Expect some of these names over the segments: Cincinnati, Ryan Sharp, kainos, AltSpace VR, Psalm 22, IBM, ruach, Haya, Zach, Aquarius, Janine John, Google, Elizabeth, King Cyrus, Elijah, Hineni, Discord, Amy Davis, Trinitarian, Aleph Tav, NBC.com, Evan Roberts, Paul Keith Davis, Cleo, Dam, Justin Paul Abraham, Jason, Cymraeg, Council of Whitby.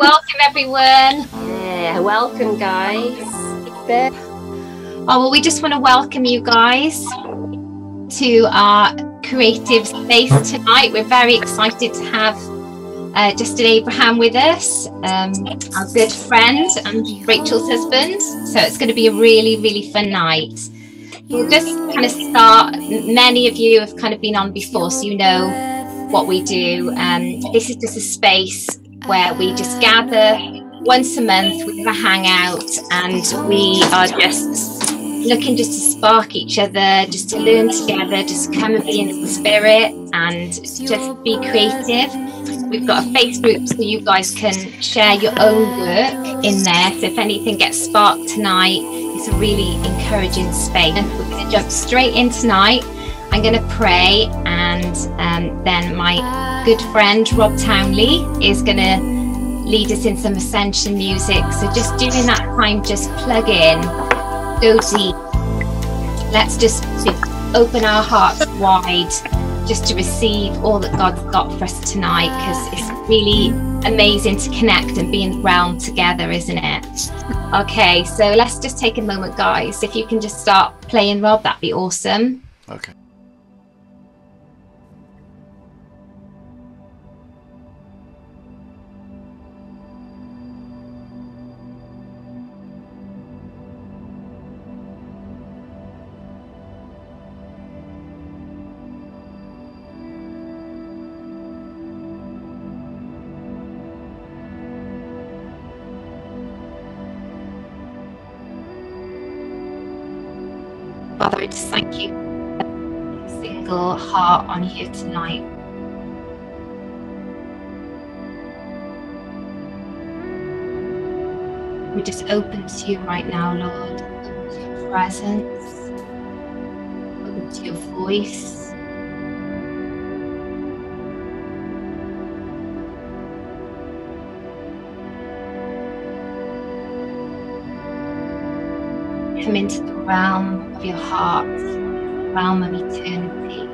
Welcome everyone. Yeah, welcome guys. Oh well, we just want to welcome you guys to our creative space tonight. We're very excited to have Justin Abraham with us, our good friend and Rachel's husband. So it's going to be a really fun night. We'll just kind of start. Many of you have kind of been on before, so you know what we do. This is just a space where we just gather once a month, we have a hangout, and we are just looking just to spark each other, just to learn together, just come and be in the spirit and just be creative. We've got a Facebook, so you guys can share your own work in there. So if anything gets sparked tonight, it's a really encouraging space. And we're going to jump straight in tonight. I'm going to pray, and then my good friend Rob Townley is going to lead us in some ascension music. So just during that time, just plug in, go deep. Let's just open our hearts wide just to receive all that God's got for us tonight, because it's really amazing to connect and be in the realm together, isn't it? Okay, so let's just take a moment, guys. If you can just start playing, Rob, that'd be awesome. Okay. Father, I just thank you for every single heart on here tonight. We're just open to you right now, Lord, open to your presence, open to your voice. Come into the realm of your heart, the realm of eternity.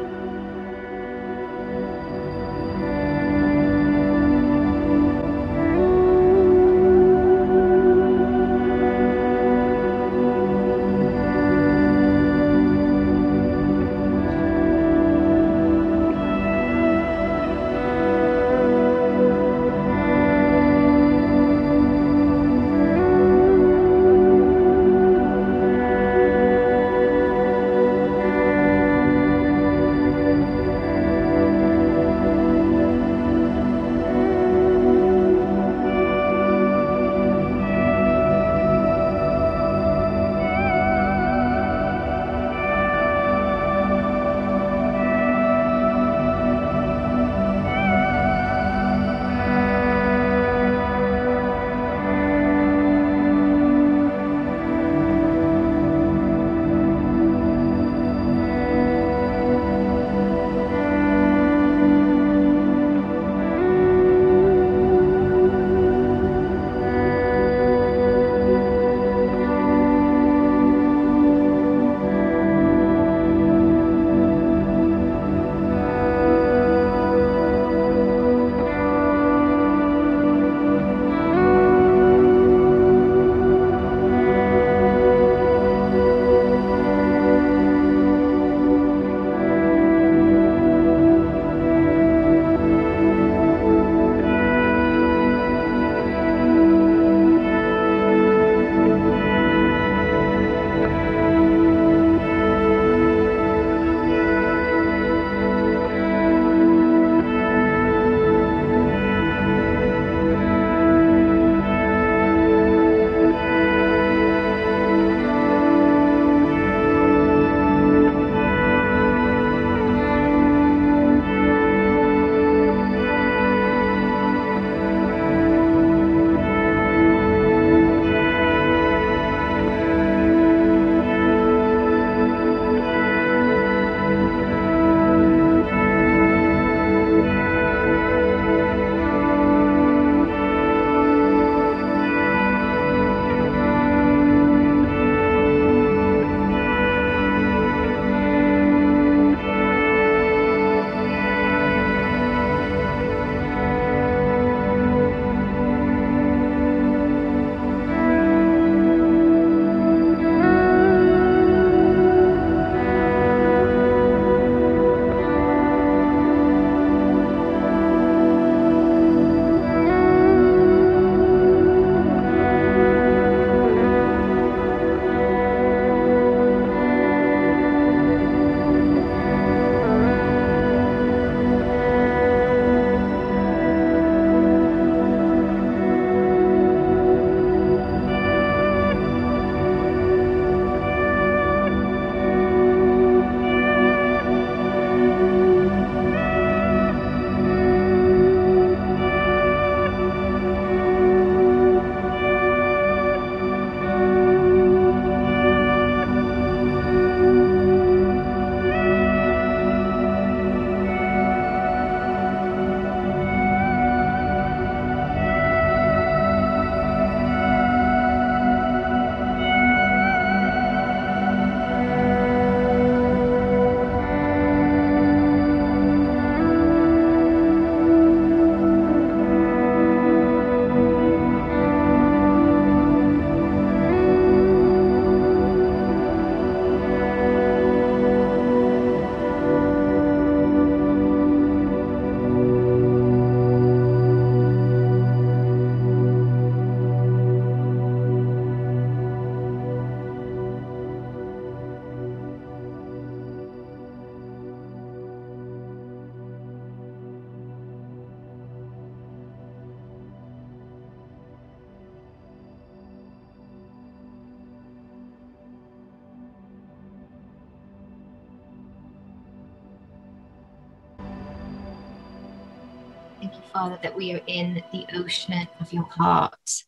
Father, that we are in the ocean of your heart.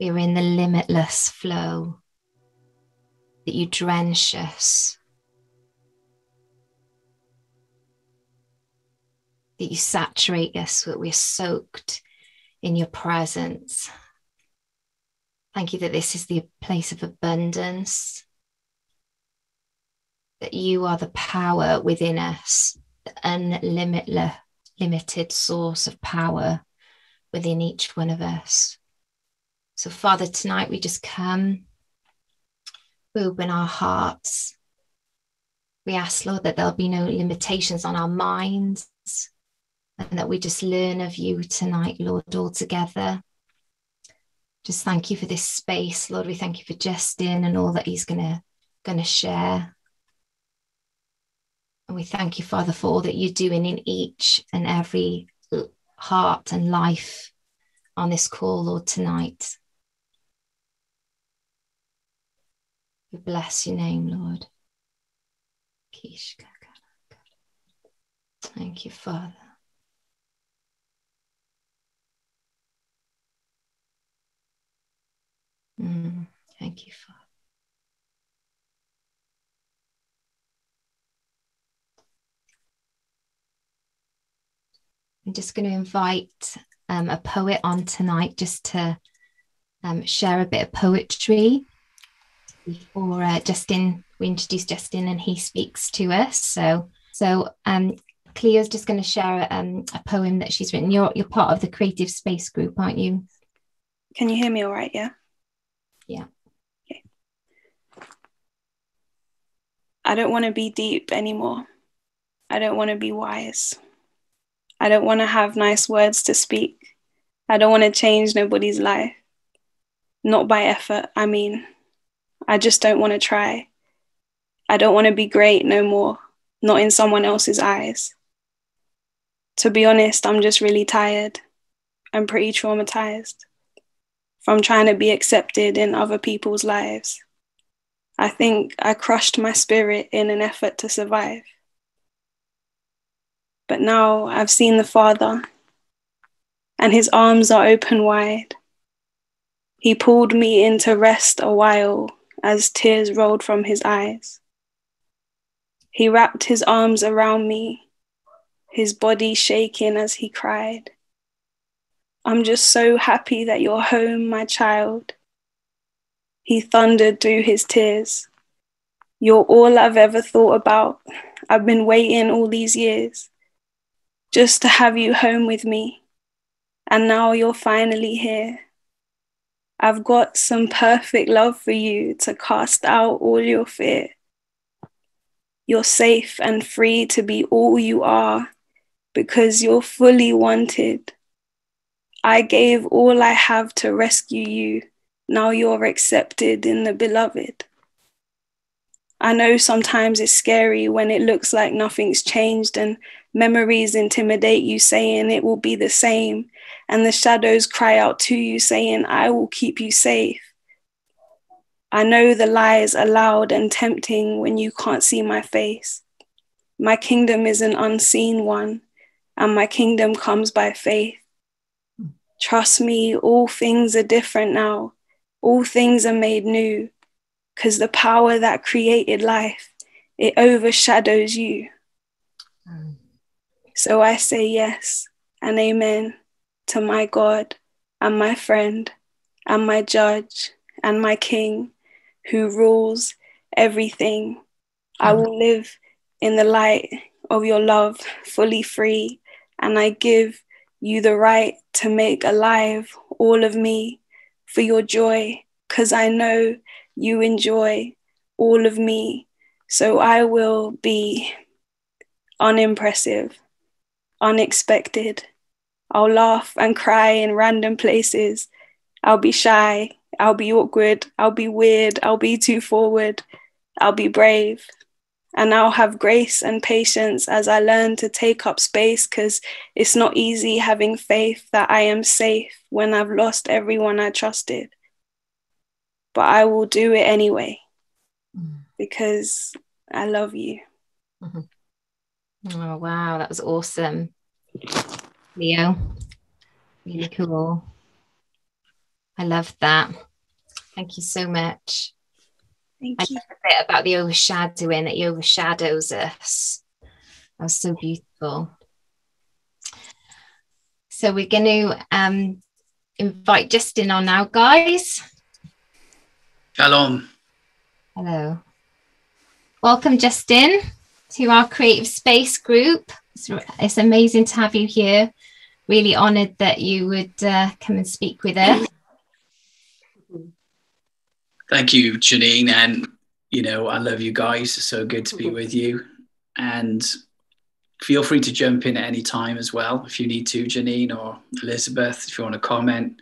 We are in the limitless flow, that you drench us, that you saturate us, so that we're soaked in your presence. Thank you that this is the place of abundance, that you are the power within us, the unlimited source of power within each one of us. So, Father, tonight we just come, we open our hearts. We ask, Lord, that there'll be no limitations on our minds, and that we just learn of you tonight, Lord, all together. Just thank you for this space, Lord. We thank you for Justin and all that he's gonna share. And we thank you, Father, for all that you're doing in each and every heart and life on this call, Lord, tonight. We bless your name, Lord. Thank you, Father. Thank you, Father. I'm just going to invite a poet on tonight just to share a bit of poetry before we introduce Justin and he speaks to us. So Cleo's just going to share a poem that she's written. You're part of the Creative Space group, aren't you? Can you hear me all right? Yeah. Yeah. Okay. I don't want to be deep anymore. I don't want to be wise. I don't want to have nice words to speak. I don't want to change nobody's life. Not by effort, I mean. I just don't want to try. I don't want to be great no more, not in someone else's eyes. To be honest, I'm just really tired. I'm pretty traumatized from trying to be accepted in other people's lives. I think I crushed my spirit in an effort to survive. But now I've seen the Father, and his arms are open wide. He pulled me into rest a while as tears rolled from his eyes. He wrapped his arms around me, his body shaking as he cried. I'm just so happy that you're home, my child. He thundered through his tears. You're all I've ever thought about. I've been waiting all these years just to have you home with me, and now you're finally here. I've got some perfect love for you to cast out all your fear. You're safe and free to be all you are, because you're fully wanted. I gave all I have to rescue you, now you're accepted in the beloved. I know sometimes it's scary when it looks like nothing's changed and memories intimidate you, saying it will be the same, and the shadows cry out to you, saying, I will keep you safe. I know the lies are loud and tempting when you can't see my face. My kingdom is an unseen one, and my kingdom comes by faith. Trust me, all things are different now. All things are made new, because the power that created life, it overshadows you. So I say yes and amen to my God and my friend and my judge and my king who rules everything. I will live in the light of your love, fully free, and I give you the right to make alive all of me for your joy, because I know you enjoy all of me. So I will be unimpressive, unexpected. I'll laugh and cry in random places. I'll be shy. I'll be awkward. I'll be weird. I'll be too forward. I'll be brave. And I'll have grace and patience as I learn to take up space, because it's not easy having faith that I am safe when I've lost everyone I trusted. But I will do it anyway, because I love you. Mm-hmm. Oh, wow, that was awesome. Leo, Really cool. I love that. Thank you so much. Thank you. I love the bit about the overshadowing, that he overshadows us. That was so beautiful. So we're going to invite Justin on now, guys. Shalom. Hello. Welcome, Justin, to our Creative Space group. It's amazing to have you here. Really honoured that you would come and speak with us. Thank you, Janine. And, you know, I love you guys. It's so good to be with you. And feel free to jump in at any time as well, if you need to, Janine or Elizabeth, if you want to comment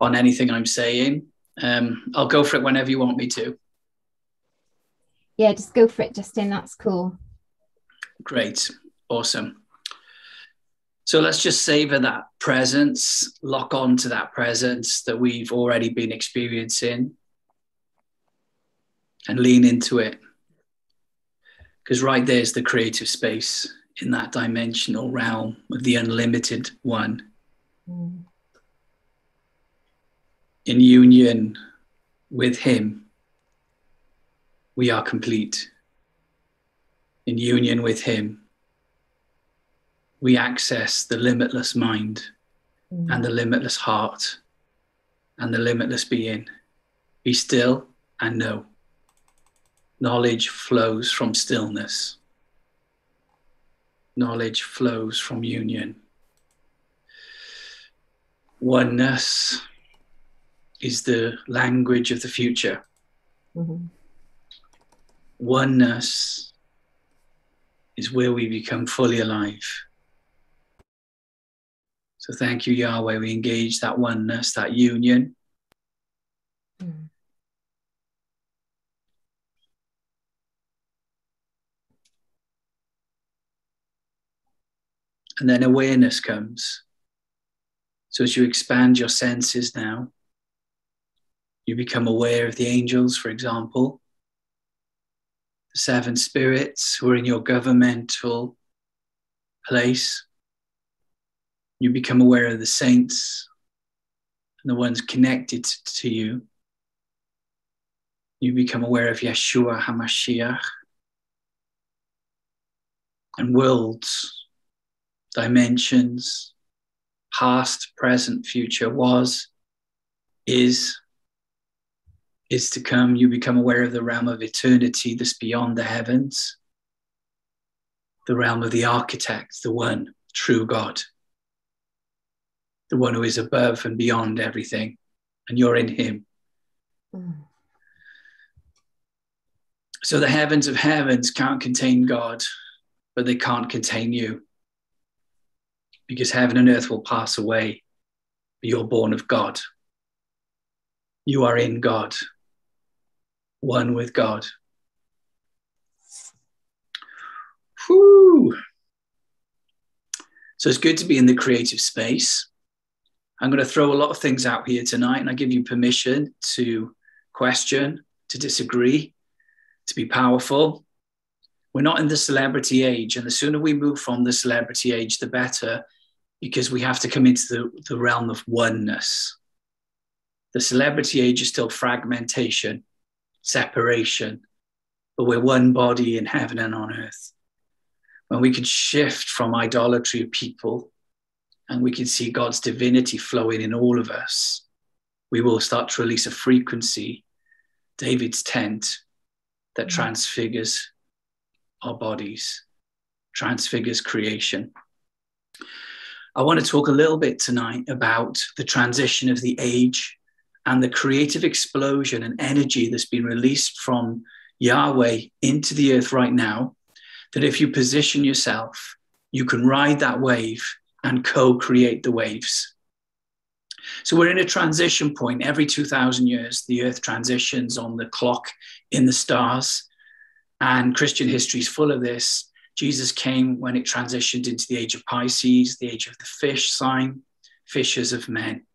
on anything I'm saying. I'll go for it whenever you want me to. Yeah, just go for it, Justin. That's cool. Great. Awesome. So let's just savor that presence, lock on to that presence that we've already been experiencing and lean into it. Because right there is the creative space in that dimensional realm of the unlimited one. Mm. In union with him, we are complete. In union with him, we access the limitless mind and the limitless heart and the limitless being. Be still and know. Knowledge flows from stillness. Knowledge flows from union. Oneness is the language of the future. Mm-hmm. Oneness is where we become fully alive. So thank you, Yahweh. We engage that oneness, that union. Mm. And then awareness comes. So as you expand your senses now, you become aware of the angels, for example, the seven spirits who are in your governmental place. You become aware of the saints and the ones connected to you. You become aware of Yeshua HaMashiach and worlds, dimensions, past, present, future, was, is to come. You become aware of the realm of eternity that's beyond the heavens, the realm of the architect, the one true God, the one who is above and beyond everything, and you're in him. Mm. So the heavens of heavens can't contain God, but they can't contain you, because heaven and earth will pass away, but you're born of God. You are in God, one with God. Whew. So it's good to be in the creative space. I'm going to throw a lot of things out here tonight, and I give you permission to question, to disagree, to be powerful. We're not in the celebrity age, and the sooner we move from the celebrity age, the better, because we have to come into the realm of oneness. The celebrity age is still fragmentation, separation, but we're one body in heaven and on earth. When we can shift from idolatry of people, and we can see God's divinity flowing in all of us, we will start to release a frequency, David's tent, that transfigures our bodies, transfigures creation. I want to talk a little bit tonight about the transition of the age and the creative explosion and energy that's been released from Yahweh into the earth right now, that if you position yourself, you can ride that wave and co-create the waves. So we're in a transition point. Every 2,000 years, the earth transitions on the clock in the stars, and Christian history is full of this. Jesus came when it transitioned into the age of Pisces, the age of the fish sign, fishers of men.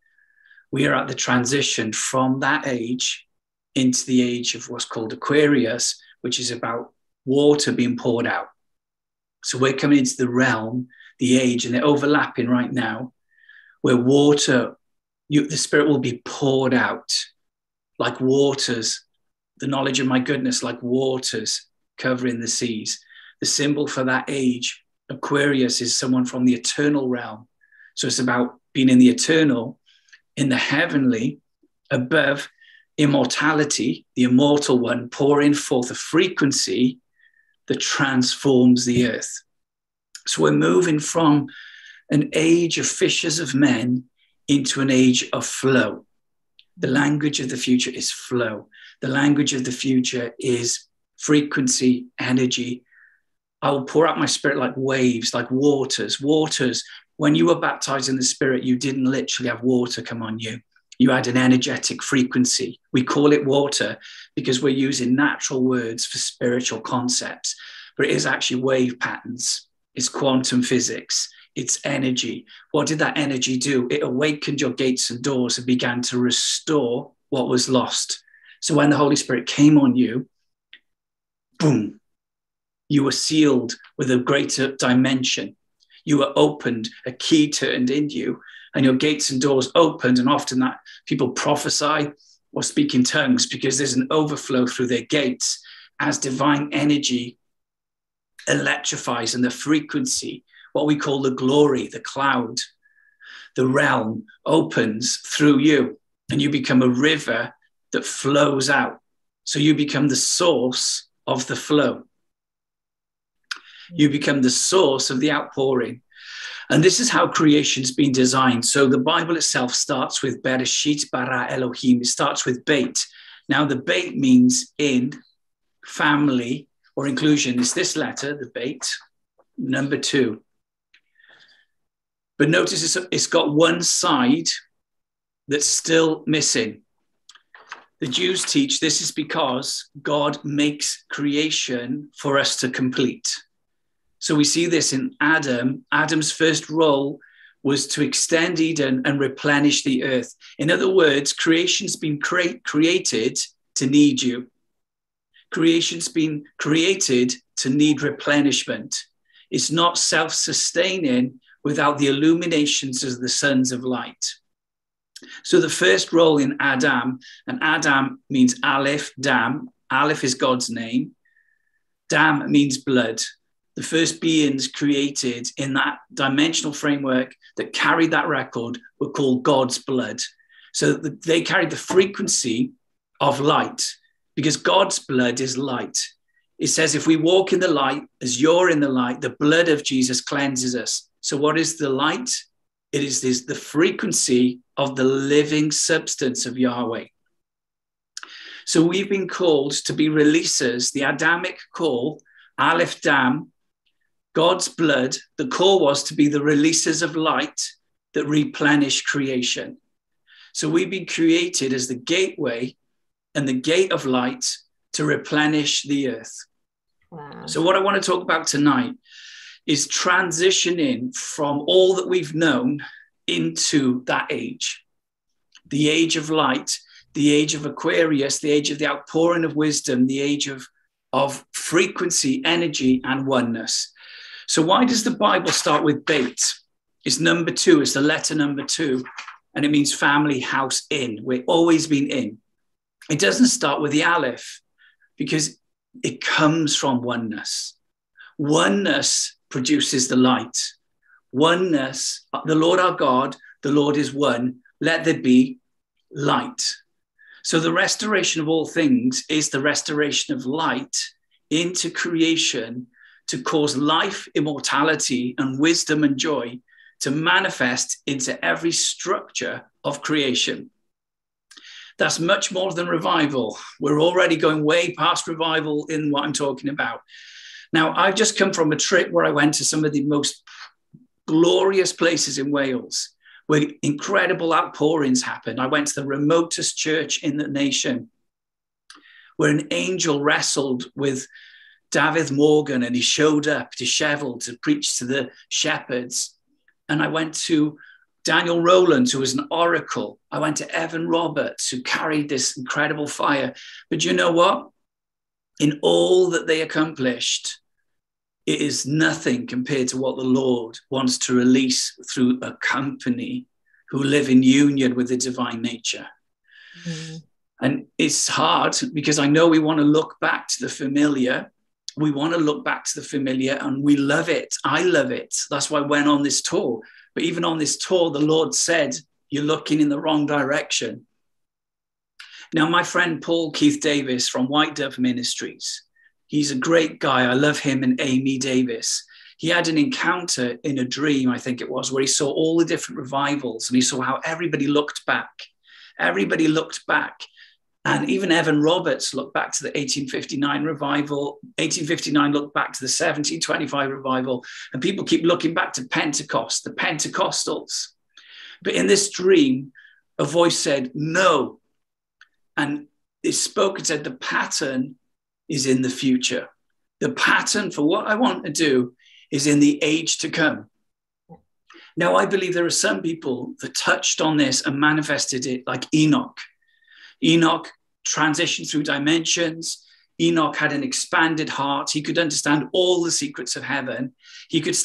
We are at the transition from that age into the age of what's called Aquarius, which is about water being poured out. So we're coming into the realm, the age, and they're overlapping right now, where water, the Spirit will be poured out like waters, the knowledge of my goodness, like waters covering the seas. The symbol for that age, Aquarius, is someone from the eternal realm. So it's about being in the eternal, in the heavenly, above immortality, the immortal one, pouring forth a frequency that transforms the earth. So we're moving from an age of fishers of men into an age of flow. The language of the future is flow. The language of the future is frequency, energy. I will pour out my Spirit like waves, like waters. Waters, when you were baptized in the Spirit, you didn't literally have water come on you. You had an energetic frequency. We call it water because we're using natural words for spiritual concepts, but it is actually wave patterns. It's quantum physics. It's energy. What did that energy do? It awakened your gates and doors and began to restore what was lost. So when the Holy Spirit came on you, boom, you were sealed with a greater dimension. You were opened, a key turned in you, and your gates and doors opened. And often that people prophesy or speak in tongues because there's an overflow through their gates as divine energy electrifies, and the frequency, what we call the glory, the cloud, the realm opens through you, and you become a river that flows out. So you become the source of the flow. You become the source of the outpouring. And this is how creation's been designed. So the Bible itself starts with Bereshit Barah Elohim. It starts with Beit. Now the Beit means in, family, or inclusion. It's this letter, the Beit, number 2. But notice it's got one side that's still missing. The Jews teach this is because God makes creation for us to complete. So we see this in Adam. Adam's first role was to extend Eden and replenish the earth. In other words, creation's been created to need you. Creation's been created to need replenishment. It's not self-sustaining without the illuminations of the sons of light. So the first role in Adam, and Adam means Aleph, Dam. Aleph is God's name. Dam means blood. The first beings created in that dimensional framework that carried that record were called God's blood. So they carried the frequency of light, because God's blood is light. It says, if we walk in the light, as you're in the light, the blood of Jesus cleanses us. So what is the light? It is the frequency of the living substance of Yahweh. So we've been called to be releasers. The Adamic call, Aleph Dam, God's blood, the call was to be the releases of light that replenish creation. So we've been created as the gateway and the gate of light to replenish the earth. Wow. So what I want to talk about tonight is transitioning from all that we've known into that age. The age of light, the age of Aquarius, the age of the outpouring of wisdom, the age of frequency, energy, and oneness. So why does the Bible start with Beit? It's number 2, it's the letter number 2, and it means family, house, inn. We've always been in. It doesn't start with the Aleph because it comes from oneness. Oneness produces the light. Oneness, the Lord our God, the Lord is one. Let there be light. So the restoration of all things is the restoration of light into creation, to cause life, immortality, and wisdom and joy to manifest into every structure of creation. That's much more than revival. We're already going way past revival in what I'm talking about. Now, I've just come from a trip where I went to some of the most glorious places in Wales, where incredible outpourings happened. I went to the remotest church in the nation, where an angel wrestled with David Morgan, and he showed up disheveled to preach to the shepherds. And I went to Daniel Rowland, who was an oracle. I went to Evan Roberts, who carried this incredible fire. But you know what? In all that they accomplished, it is nothing compared to what the Lord wants to release through a company who live in union with the divine nature. Mm. And it's hard because I know we want to look back to the familiar. We want to look back to the familiar and we love it. I love it. That's why I went on this tour. But even on this tour, the Lord said, you're looking in the wrong direction. Now, my friend Paul Keith Davis from White Dove Ministries, he's a great guy. I love him and Amy Davis. He had an encounter in a dream, I think it was, where he saw all the different revivals and he saw how everybody looked back. Everybody looked back. And even Evan Roberts looked back to the 1859 revival. 1859 looked back to the 1725 revival. And people keep looking back to Pentecost, the Pentecostals. But in this dream, a voice said, no. And it spoke and said, the pattern is in the future. The pattern for what I want to do is in the age to come. Now, I believe there are some people that touched on this and manifested it like Enoch. Enoch transitioned through dimensions. Enoch had an expanded heart. He could understand all the secrets of heaven. He could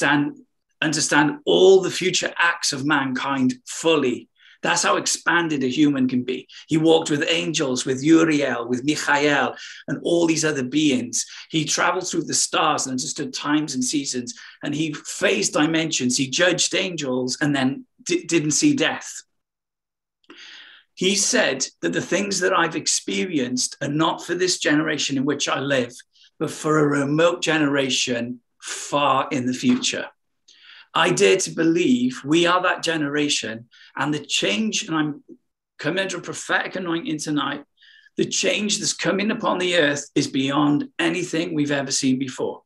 understand all the future acts of mankind fully. That's how expanded a human can be. He walked with angels, with Uriel, with Michael, and all these other beings. He traveled through the stars and understood times and seasons, and he faced dimensions. He judged angels and then didn't see death. He said that the things that I've experienced are not for this generation in which I live, but for a remote generation far in the future. I dare to believe we are that generation, and the change, and I'm coming into a prophetic anointing tonight, the change that's coming upon the earth is beyond anything we've ever seen before.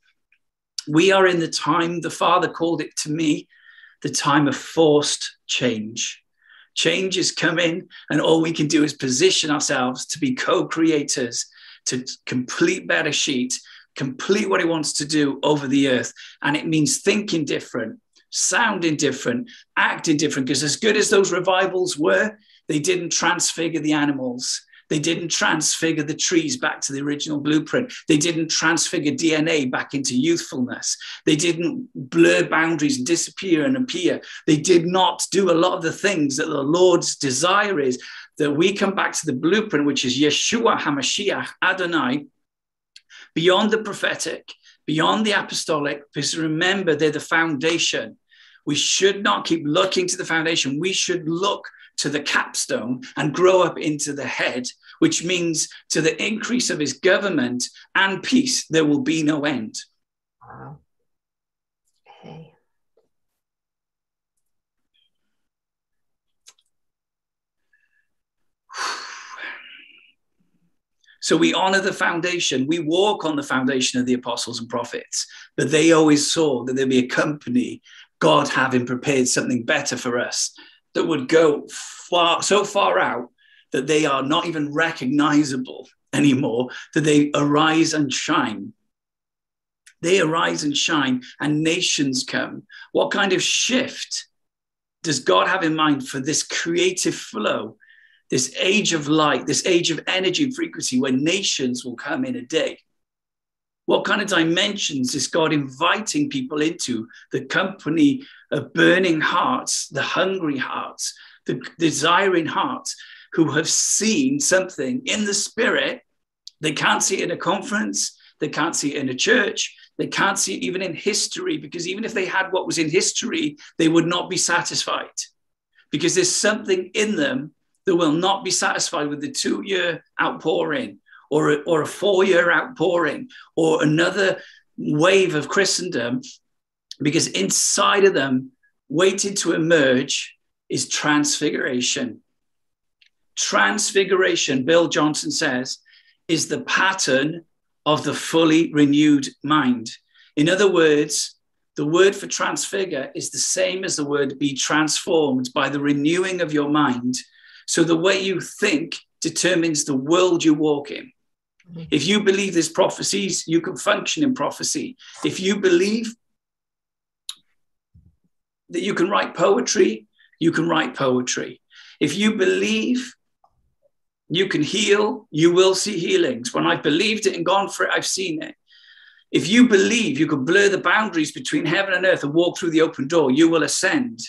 We are in the time, the Father called it to me, the time of forced change. Change is coming, and all we can do is position ourselves to be co-creators, to complete Bereshit, complete what he wants to do over the earth. And it means thinking different, sounding different, acting different, because as good as those revivals were, they didn't transfigure the animals. They didn't transfigure the trees back to the original blueprint. They didn't transfigure DNA back into youthfulness. They didn't blur boundaries and disappear and appear. They did not do a lot of the things that the Lord's desire is, that we come back to the blueprint, which is Yeshua HaMashiach, Adonai, beyond the prophetic, beyond the apostolic, because remember, they're the foundation. We should not keep looking to the foundation. We should look to the capstone and grow up into the head, which means to the increase of his government and peace, there will be no end. Wow. Okay. So we honor the foundation. We walk on the foundation of the apostles and prophets, but they always saw that there'd be a company, God having prepared something better for us, that would go far, so far out that they are not even recognizable anymore, that they arise and shine. They arise and shine, and nations come. What kind of shift does God have in mind for this creative flow, this age of light, this age of energy and frequency where nations will come in a day? What kind of dimensions is God inviting people into? The company of burning hearts, the hungry hearts, the desiring hearts who have seen something in the spirit. They can't see it in a conference. They can't see it in a church. They can't see it even in history, because even if they had what was in history, they would not be satisfied, because there's something in them that will not be satisfied with the 2-year outpouring, or a 4-year outpouring, or another wave of Christendom, because inside of them, waiting to emerge, is transfiguration. Transfiguration, Bill Johnson says, is the pattern of the fully renewed mind. In other words, the word for transfigure is the same as the word be transformed by the renewing of your mind. So the way you think determines the world you walk in. If you believe there's prophecies, you can function in prophecy. If you believe that you can write poetry, you can write poetry. If you believe you can heal, you will see healings. When I've believed it and gone for it, I've seen it. If you believe you can blur the boundaries between heaven and earth and walk through the open door, you will ascend.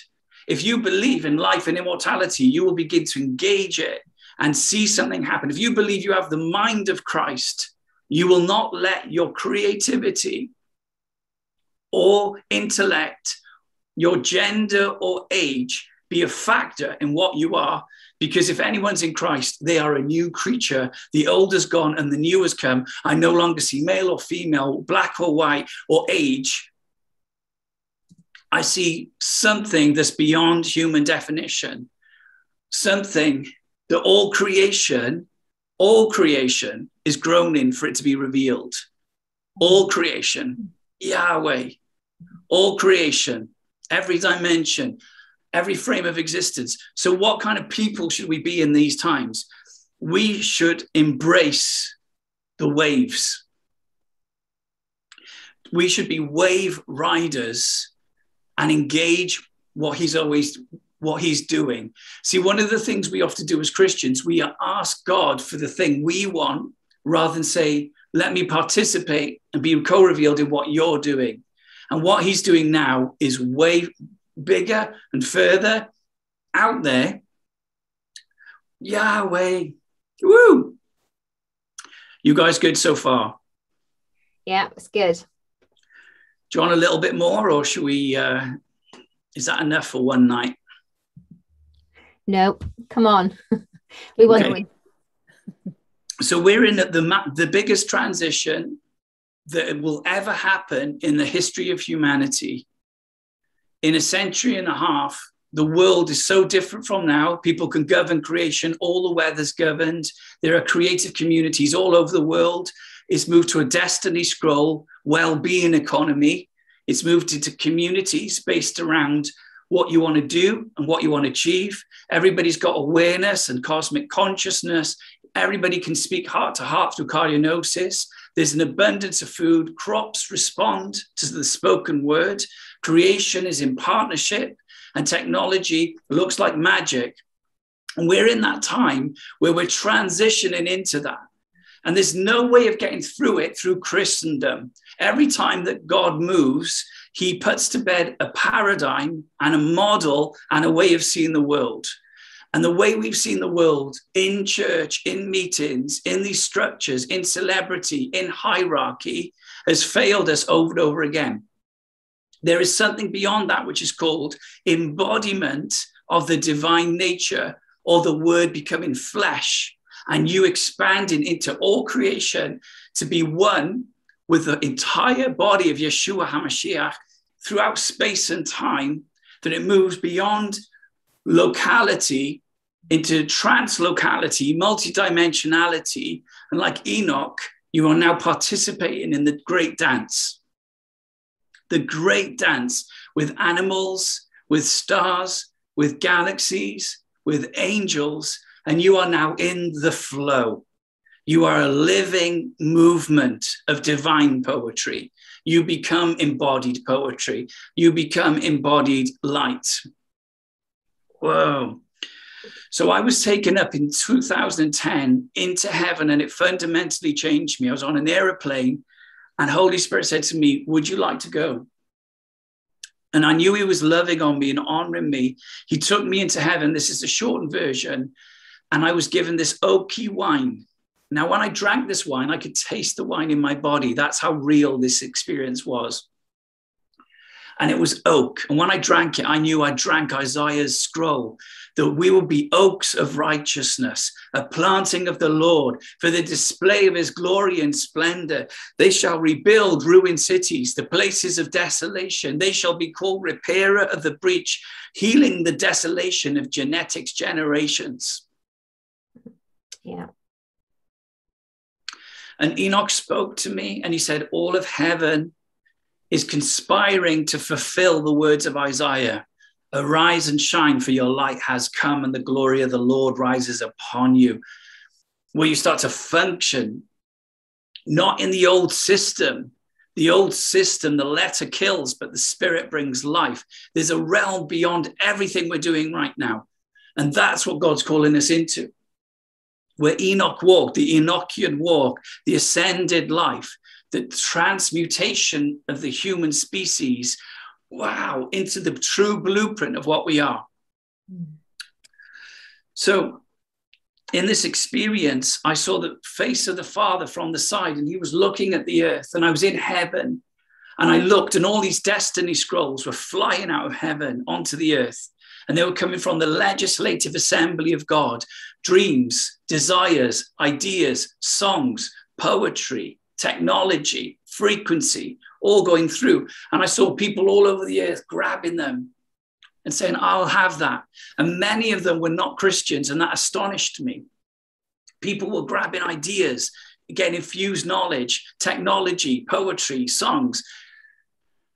If you believe in life and immortality, you will begin to engage it and see something happen. If you believe you have the mind of Christ, you will not let your creativity or intellect, your gender or age be a factor in what you are. Because if anyone's in Christ, they are a new creature. The old has gone and the new has come. I no longer see male or female, black or white, or age. I see something that's beyond human definition. Something that all creation is groaning for it to be revealed. All creation, Yahweh, all creation, every dimension, every frame of existence. So what kind of people should we be in these times? We should embrace the waves. We should be wave riders and engage what he's doing. See, one of the things we often do as Christians, we ask God for the thing we want rather than say, let me participate and be co-revealed in what you're doing. And what he's doing now is way bigger and further out there. Yahweh. Woo! You guys good so far? Yeah, it's good. Do you want a little bit more, or should we, is that enough for one night? Nope. Come on. We want to win. So we're in the biggest transition that will ever happen in the history of humanity. In a century and a half, the world is so different from now. People can govern creation. All the weather's governed. There are creative communities all over the world. It's moved to a destiny scroll, well-being economy. It's moved into communities based around what you want to do and what you want to achieve. Everybody's got awareness and cosmic consciousness. Everybody can speak heart to heart through cardiognosis. There's an abundance of food. Crops respond to the spoken word. Creation is in partnership, and technology looks like magic. And we're in that time where we're transitioning into that. And there's no way of getting through it through Christendom. Every time that God moves, he puts to bed a paradigm and a model and a way of seeing the world. And the way we've seen the world in church, in meetings, in these structures, in celebrity, in hierarchy, has failed us over and over again. There is something beyond that which is called embodiment of the divine nature, or the word becoming flesh, and you expanding into all creation to be one with the entire body of Yeshua HaMashiach throughout space and time, that it moves beyond locality into translocality, multidimensionality, and like Enoch, you are now participating in the great dance with animals, with stars, with galaxies, with angels, and you are now in the flow. You are a living movement of divine poetry. You become embodied poetry. You become embodied light. Whoa. So I was taken up in 2010 into heaven, and it fundamentally changed me. I was on an airplane, and Holy Spirit said to me, would you like to go? And I knew he was loving on me and honoring me. He took me into heaven. This is the shortened version. And I was given this oaky wine. Now, when I drank this wine, I could taste the wine in my body. That's how real this experience was. And it was oak. And when I drank it, I knew I drank Isaiah's scroll, that we will be oaks of righteousness, a planting of the Lord for the display of his glory and splendor. They shall rebuild ruined cities, the places of desolation. They shall be called repairer of the breach, healing the desolation of genetics generations. Yeah. And Enoch spoke to me, and he said, all of heaven is conspiring to fulfill the words of Isaiah. Arise and shine, for your light has come, and the glory of the Lord rises upon you. Where you start to function, not in the old system. The old system, the letter kills, but the spirit brings life. There's a realm beyond everything we're doing right now. And that's what God's calling us into. Where Enoch walked, the Enochian walk, the ascended life, the transmutation of the human species wow, into the true blueprint of what we are. So in this experience, I saw the face of the Father from the side, and he was looking at the earth, and I was in heaven, and I looked, and all these destiny scrolls were flying out of heaven onto the earth, and they were coming from the legislative assembly of God. Dreams, desires, ideas, songs, poetry, technology, frequency, all going through. And I saw people all over the earth grabbing them and saying, I'll have that. And many of them were not Christians, and that astonished me. People were grabbing ideas, again, infused knowledge, technology, poetry, songs.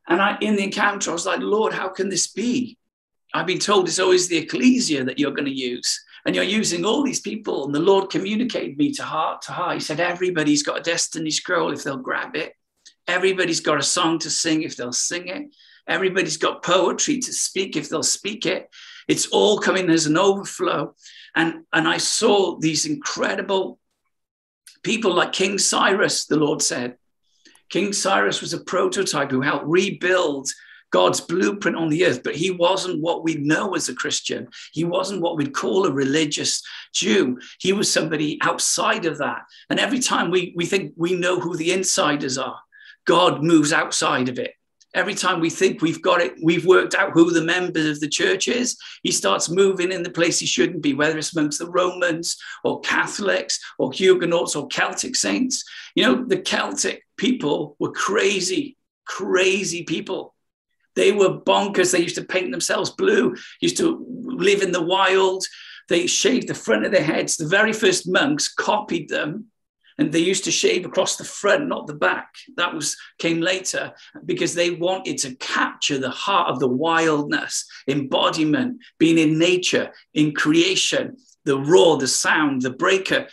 And in the encounter, I was like, Lord, how can this be? I've been told it's always the ecclesia that you're going to use, and you're using all these people. And the Lord communicated me to heart to heart. He said, everybody's got a destiny scroll if they'll grab it. Everybody's got a song to sing if they'll sing it. Everybody's got poetry to speak if they'll speak it. It's all coming as an overflow. And I saw these incredible people like King Cyrus, the Lord said. King Cyrus was a prototype who helped rebuild God's blueprint on the earth, but he wasn't what we know as a Christian. He wasn't what we'd call a religious Jew. He was somebody outside of that. And every time we think we know who the insiders are, God moves outside of it. Every time we think we've got it, we've worked out who the members of the church is, he starts moving in the place he shouldn't be, whether it's amongst the Romans or Catholics or Huguenots or Celtic saints. You know, the Celtic people were crazy, crazy people. They were bonkers. They used to paint themselves blue, used to live in the wild. They shaved the front of their heads. The very first monks copied them, and they used to shave across the front, not the back. That came later, because they wanted to capture the heart of the wildness, embodiment, being in nature, in creation, the roar, the sound, the breaker.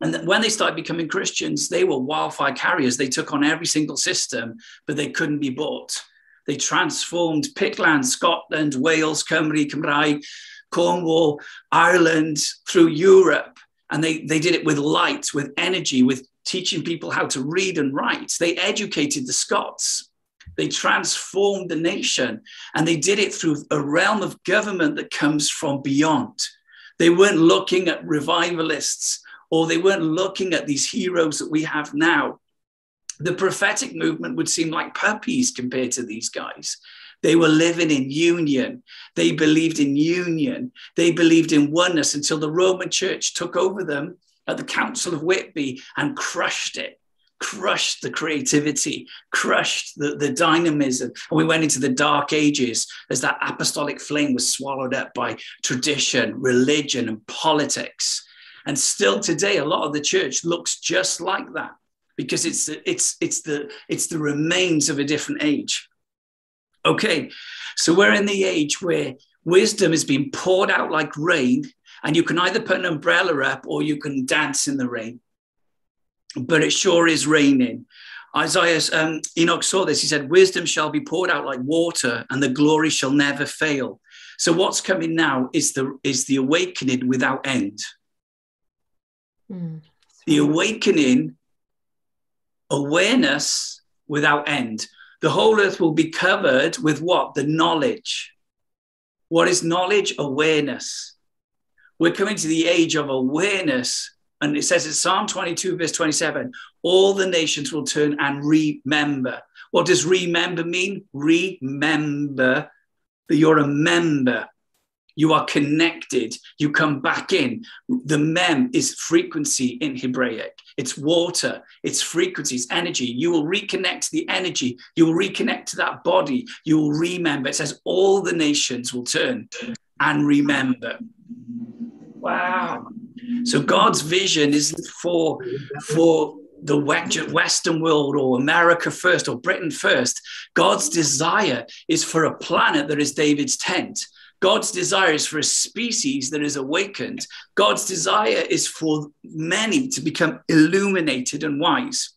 And when they started becoming Christians, they were wildfire carriers. They took on every single system, but they couldn't be bought. They transformed Pictland, Scotland, Wales, Cymru, Cymraeg, Cornwall, Ireland, through Europe. And they did it with light, with energy, with teaching people how to read and write. They educated the Scots. They transformed the nation. And they did it through a realm of government that comes from beyond. They weren't looking at revivalists, or they weren't looking at these heroes that we have now. The prophetic movement would seem like puppies compared to these guys. They were living in union. They believed in union. They believed in oneness until the Roman church took over them at the Council of Whitby and crushed it, crushed the creativity, crushed the dynamism. And we went into the dark ages as that apostolic flame was swallowed up by tradition, religion, and politics. And still today, a lot of the church looks just like that, because it's the remains of a different age. Okay, so we're in the age where wisdom is being poured out like rain, and you can either put an umbrella up or you can dance in the rain. But it sure is raining. Enoch saw this. He said, wisdom shall be poured out like water, and the glory shall never fail. So what's coming now is the awakening without end. The awakening, awareness without end. The whole earth will be covered with what? The knowledge. What is knowledge? Awareness. We're coming to the age of awareness. And it says in Psalm 22, verse 27, all the nations will turn and remember. What does remember mean? Remember that you're a member. You are connected. You come back in. The mem is frequency in Hebraic. It's water. It's frequency. It's energy. You will reconnect to the energy. You will reconnect to that body. You will remember. It says all the nations will turn and remember. Wow. So God's vision isn't for the Western world or America first or Britain first. God's desire is for a planet that is David's tent. God's desire is for a species that is awakened. God's desire is for many to become illuminated and wise.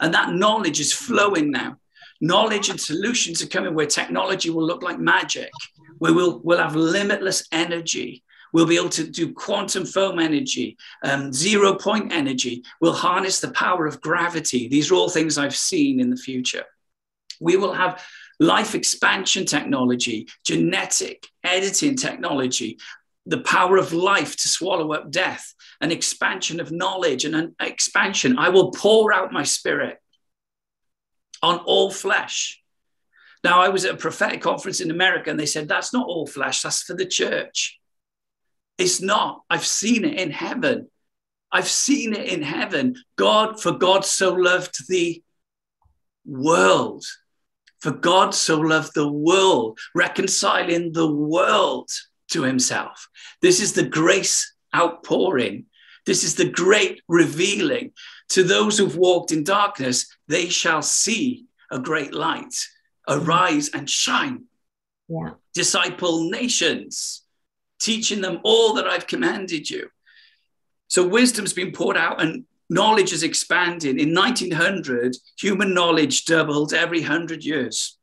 And that knowledge is flowing now. Knowledge and solutions are coming where technology will look like magic, where we'll have limitless energy. We'll be able to do quantum foam energy, zero-point energy. We'll harness the power of gravity. These are all things I've seen in the future. We will have life expansion technology, genetic editing technology, the power of life to swallow up death, an expansion of knowledge and an expansion. I will pour out my spirit on all flesh. Now, I was at a prophetic conference in America and they said, that's not all flesh, that's for the church. It's not. I've seen it in heaven. I've seen it in heaven. For God so loved the world. For God so loved the world, reconciling the world to himself. This is the grace outpouring. This is the great revealing. To those who've walked in darkness, they shall see a great light. Arise and shine. Yeah. Disciple nations, teaching them all that I've commanded you. So wisdom's been poured out and knowledge is expanding. In 1900, human knowledge doubled every 100 years.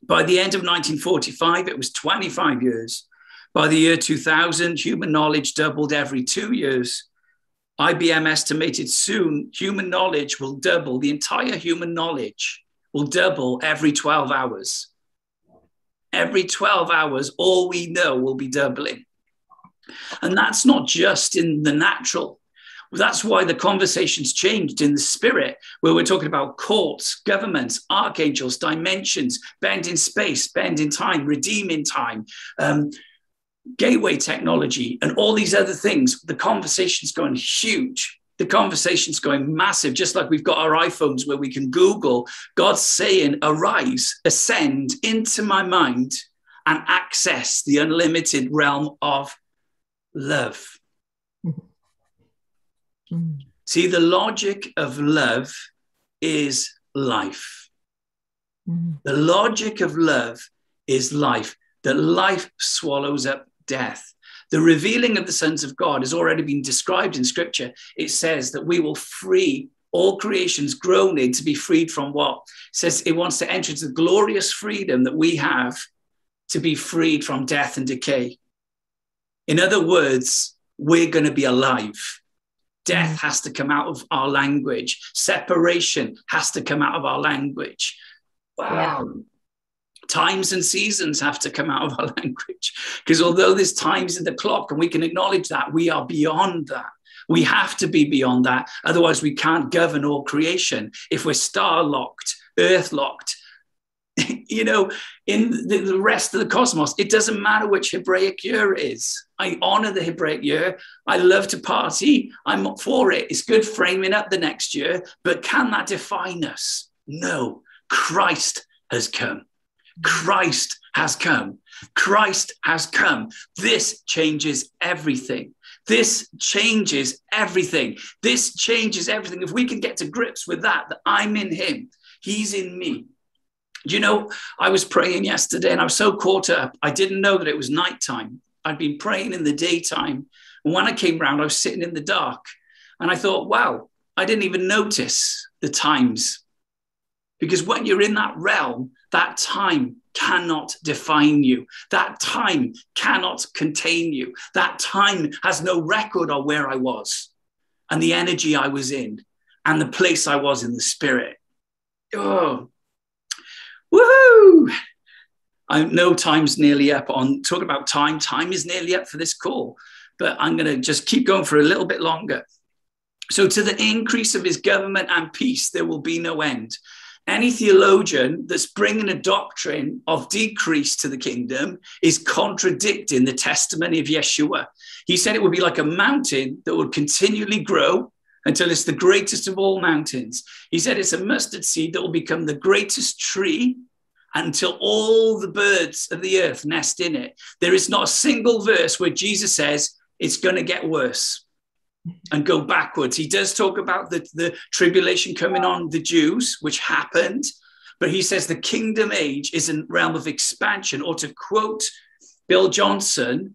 By the end of 1945, it was 25 years. By the year 2000, human knowledge doubled every 2 years. IBM estimated soon human knowledge will double, the entire human knowledge will double every 12 hours. Every 12 hours, all we know will be doubling. And that's not just in the natural. That's why the conversation's changed in the spirit, where we're talking about courts, governments, archangels, dimensions, bend in space, bend in time, redeeming time, gateway technology, and all these other things. The conversation's going huge. The conversation's going massive, just like we've got our iPhones where we can Google. God's saying, arise, ascend into my mind and access the unlimited realm of love. See, the logic of love is life. The logic of love is life, that life swallows up death. The revealing of the sons of God has already been described in scripture. It says that we will free all creation's groaning to be freed from what? It says it wants to enter into the glorious freedom that we have to be freed from death and decay. In other words, we're going to be alive. Death has to come out of our language. Separation has to come out of our language. Wow. Yeah. Times and seasons have to come out of our language, because although there's times in the clock and we can acknowledge that, we are beyond that. We have to be beyond that. Otherwise, we can't govern all creation if we're star-locked, earth-locked. You know, in the rest of the cosmos, it doesn't matter which Hebraic year it is. I honor the Hebraic year. I love to party. I'm for it. It's good framing up the next year. But can that define us? No. Christ has come. Christ has come. Christ has come. This changes everything. This changes everything. This changes everything. If we can get to grips with that I'm in him, he's in me. You know, I was praying yesterday and I was so caught up. I didn't know that it was nighttime. I'd been praying in the daytime. And when I came round, I was sitting in the dark and I thought, wow, I didn't even notice the times. Because when you're in that realm, that time cannot define you. That time cannot contain you. That time has no record of where I was and the energy I was in and the place I was in the spirit. Oh, woohoo! I know time's nearly up on talking about time. Time is nearly up for this call, but I'm going to just keep going for a little bit longer. So to the increase of his government and peace, there will be no end. Any theologian that's bringing a doctrine of decrease to the kingdom is contradicting the testimony of Yeshua. He said it would be like a mountain that would continually grow until it's the greatest of all mountains. He said it's a mustard seed that will become the greatest tree until all the birds of the earth nest in it. There is not a single verse where Jesus says it's going to get worse and go backwards. He does talk about the tribulation coming on the Jews, which happened, but he says the kingdom age is a realm of expansion, or to quote Bill Johnson,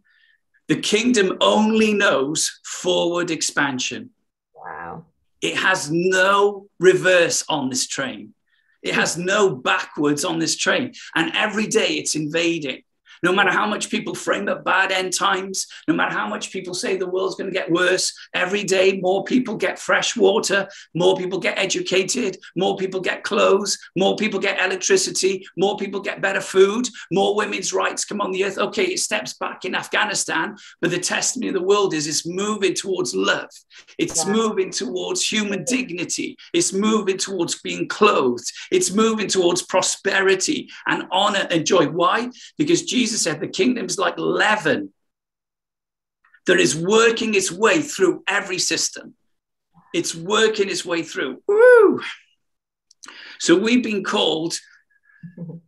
the kingdom only knows forward expansion. Wow. It has no reverse on this train. It has no backwards on this train. And every day it's invading. No matter how much people frame up bad end times, no matter how much people say the world's going to get worse, every day more people get fresh water, more people get educated, more people get clothes, more people get electricity, more people get better food, more women's rights come on the earth. Okay, it steps back in Afghanistan, but the testimony of the world is it's moving towards love. It's moving towards human dignity. It's moving towards being clothed. It's moving towards prosperity and honor and joy. Why? Because Jesus said the kingdom is like leaven that is working its way through every system. It's working its way through. Woo! So we've been called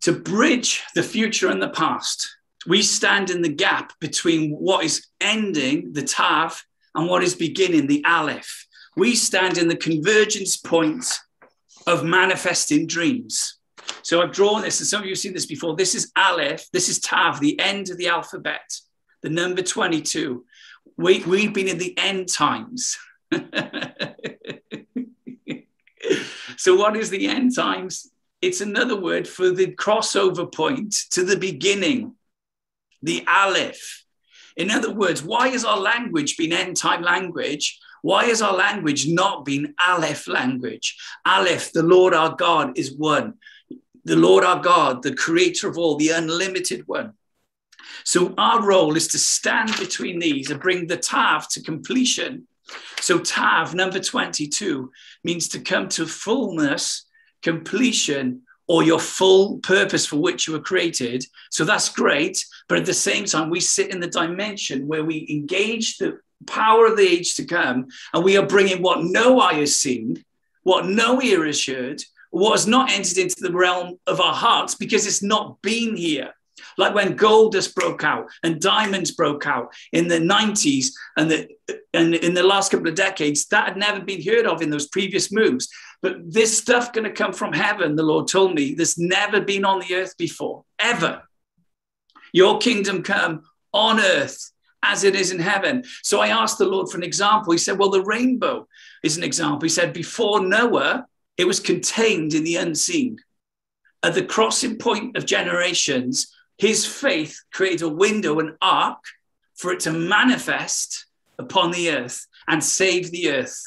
to bridge the future and the past. We stand in the gap between what is ending, the Tav, and what is beginning, the Aleph. We stand in the convergence point of manifesting dreams. So I've drawn this, and some of you have seen this before. This is Aleph, this is Tav, the end of the alphabet, the number 22. We've been in the end times. So what is the end times? It's another word for the crossover point to the beginning, the Aleph. In other words, why has our language been end time language? Why has our language not been Aleph language? Aleph, the Lord our God is one. The Lord our God, the creator of all, the unlimited one. So our role is to stand between these and bring the Tav to completion. So Tav, number 22, means to come to fullness, completion, or your full purpose for which you were created. So that's great. But at the same time, we sit in the dimension where we engage the power of the age to come, and we are bringing what no eye has seen, what no ear has heard, what has not entered into the realm of our hearts, because it's not been here. Like when gold dust broke out and diamonds broke out in the 90s and in the last couple of decades, that had never been heard of in those previous moves. But this stuff going to come from heaven, the Lord told me, that's never been on the earth before, ever. Your kingdom come on earth as it is in heaven. So I asked the Lord for an example. He said, well, the rainbow is an example. He said, before Noah, it was contained in the unseen. At the crossing point of generations, his faith created a window, an ark, for it to manifest upon the earth and save the earth.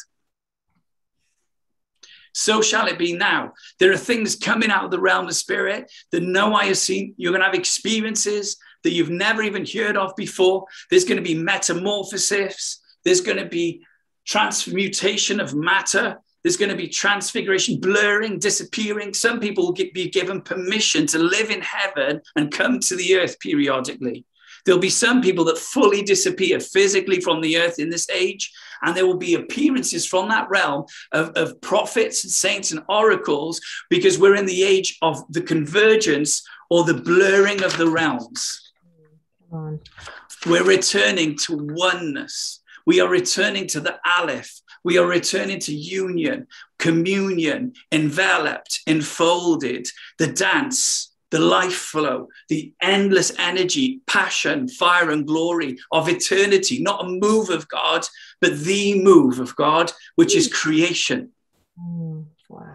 So shall it be now. There are things coming out of the realm of spirit that no eye has seen. You're going to have experiences that you've never even heard of before. There's going to be metamorphosis. There's going to be transmutation of matter. There's going to be transfiguration, blurring, disappearing. Some people will be given permission to live in heaven and come to the earth periodically. There'll be some people that fully disappear physically from the earth in this age. And there will be appearances from that realm of prophets and saints and oracles, because we're in the age of the convergence or the blurring of the realms. Come on. We're returning to oneness. We are returning to the Aleph. We are returning to union, communion, enveloped, enfolded, the dance, the life flow, the endless energy, passion, fire and glory of eternity, not a move of God, but the move of God, which is creation. Mm, wow.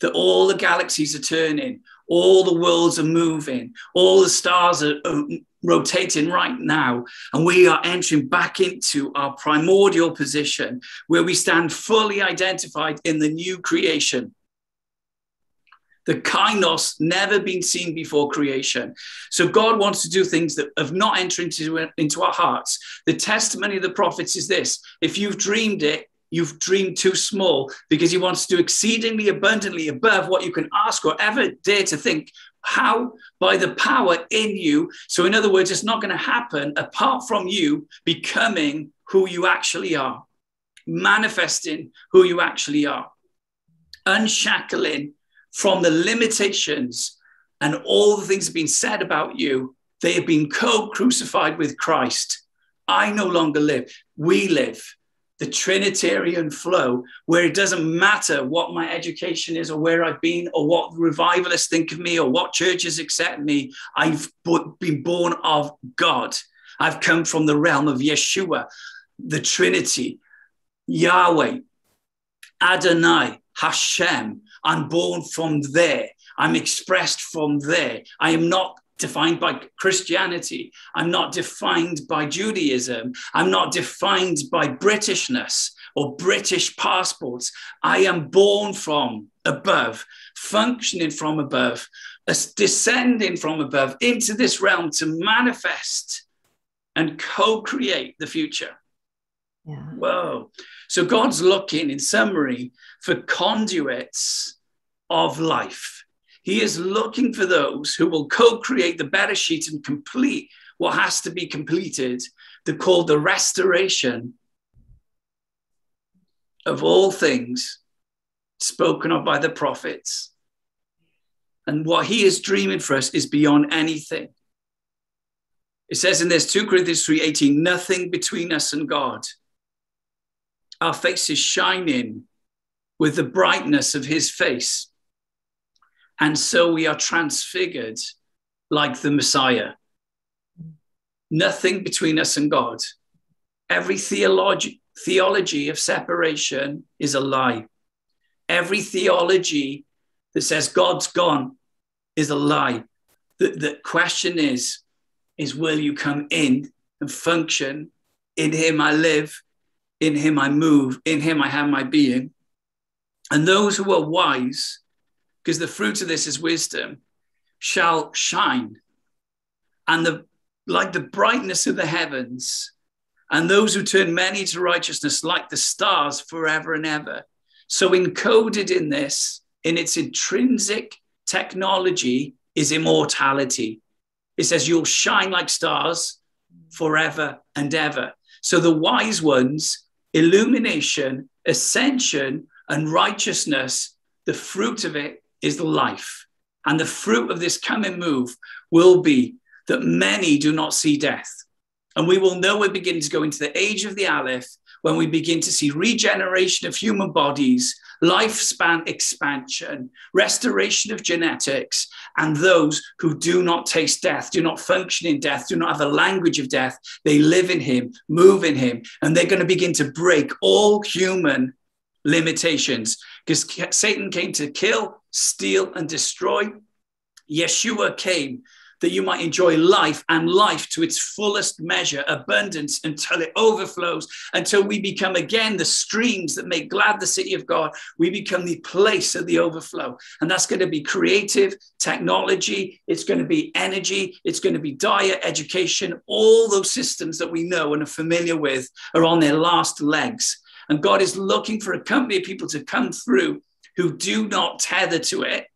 That all the galaxies are turning, all the worlds are moving, all the stars are rotating right now, and we are entering back into our primordial position where we stand fully identified in the new creation. The kainos never been seen before creation. So God wants to do things that have not entered into our hearts. The testimony of the prophets is this: if you've dreamed it, you've dreamed too small, because he wants to do exceedingly abundantly above what you can ask or ever dare to think. How? By the power in you. So in other words, it's not going to happen apart from you becoming who you actually are, manifesting who you actually are, unshackling from the limitations and all the things that have been said about you. They have been co-crucified with Christ. I no longer live. We live. The Trinitarian flow, where it doesn't matter what my education is or where I've been or what revivalists think of me or what churches accept me. I've been born of God. I've come from the realm of Yeshua, the Trinity, Yahweh, Adonai, Hashem. I'm born from there. I'm expressed from there. I am not defined by Christianity. I'm not defined by Judaism. I'm not defined by Britishness or British passports. I am born from above, functioning from above, descending from above into this realm to manifest and co-create the future. Yeah. Whoa. So God's looking, in summary, for conduits of life. He is looking for those who will co-create the Bereshit and complete what has to be completed, called the restoration of all things spoken of by the prophets. And what he is dreaming for us is beyond anything. It says in this 2 Corinthians 3:18, nothing between us and God. Our face is shining with the brightness of his face. And so we are transfigured like the Messiah. Nothing between us and God. Every theology of separation is a lie. Every theology that says God's gone is a lie. The question is will you come in and function? In him I live, in him I move, in him I have my being. And those who are wise, because the fruit of this is wisdom, shall shine. And like the brightness of the heavens, and those who turn many to righteousness like the stars forever and ever. So encoded in this, in its intrinsic technology, is immortality. It says you'll shine like stars forever and ever. So the wise ones, illumination, ascension, and righteousness, the fruit of it is life. And the fruit of this coming move will be that many do not see death. And we will know we're beginning to go into the age of the Aleph when we begin to see regeneration of human bodies, lifespan expansion, restoration of genetics, and those who do not taste death, do not function in death, do not have a language of death, they live in him, move in him, and they're going to begin to break all human limitations, because Satan came to kill, steal, and destroy. Yeshua came that you might enjoy life, and life to its fullest measure, abundance, until it overflows, until we become again the streams that make glad the city of God. We become the place of the overflow. And that's going to be creative technology. It's going to be energy. It's going to be diet, education. All those systems that we know and are familiar with are on their last legs. And God is looking for a company of people to come through who do not tether to it,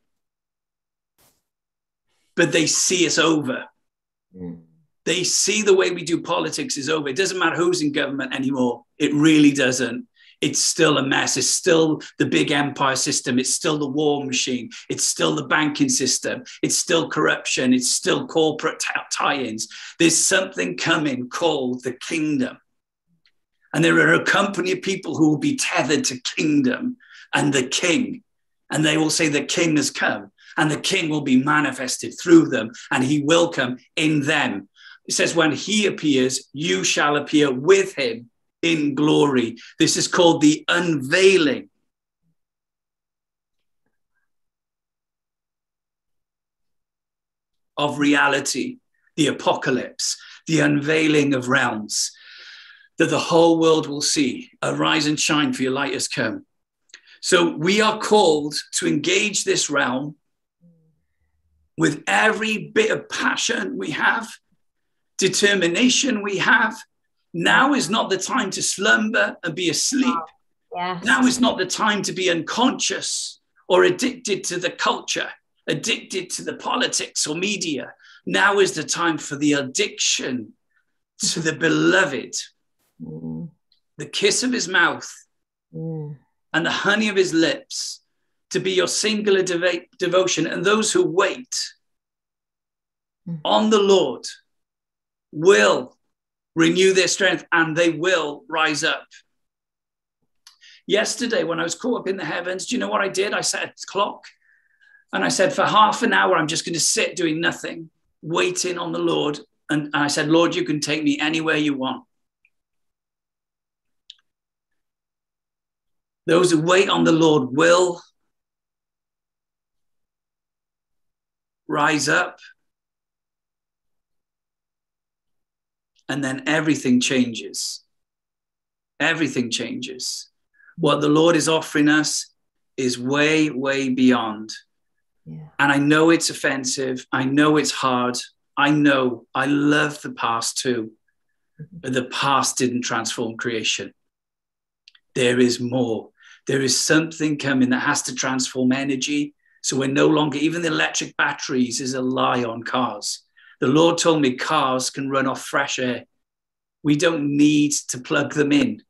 but they see it's over. Mm. They see the way we do politics is over. It doesn't matter who's in government anymore. It really doesn't. It's still a mess. It's still the big empire system. It's still the war machine. It's still the banking system. It's still corruption. It's still corporate tie-ins. There's something coming called the kingdom. And there are a company of people who will be tethered to kingdom and the king. And they will say the king has come. And the king will be manifested through them, and he will come in them. It says, when he appears, you shall appear with him in glory. This is called the unveiling. Of reality, the apocalypse, the unveiling of realms, that the whole world will see. Arise and shine, for your light has come. So we are called to engage this realm with every bit of passion we have, determination we have. Now is not the time to slumber and be asleep. Yes. Now is not the time to be unconscious or addicted to the culture, addicted to the politics or media. Now is the time for the addiction to the beloved, the kiss of his mouth and the honey of his lips, to be your singular devotion. And those who wait on the Lord will renew their strength, and they will rise up. Yesterday, when I was caught up in the heavens, do you know what I did? I set a clock and I said, for half an hour, I'm just going to sit doing nothing, waiting on the Lord. And I said, Lord, you can take me anywhere you want. Those who wait on the Lord will rise up and then everything changes. Everything changes. What the Lord is offering us is way, way beyond. Yeah. And I know it's offensive. I know it's hard. I know I love the past too, but the past didn't transform creation. There is more. There is something coming that has to transform energy. So we're no longer, even the electric batteries is a lie on cars. The Lord told me cars can run off fresh air. We don't need to plug them in.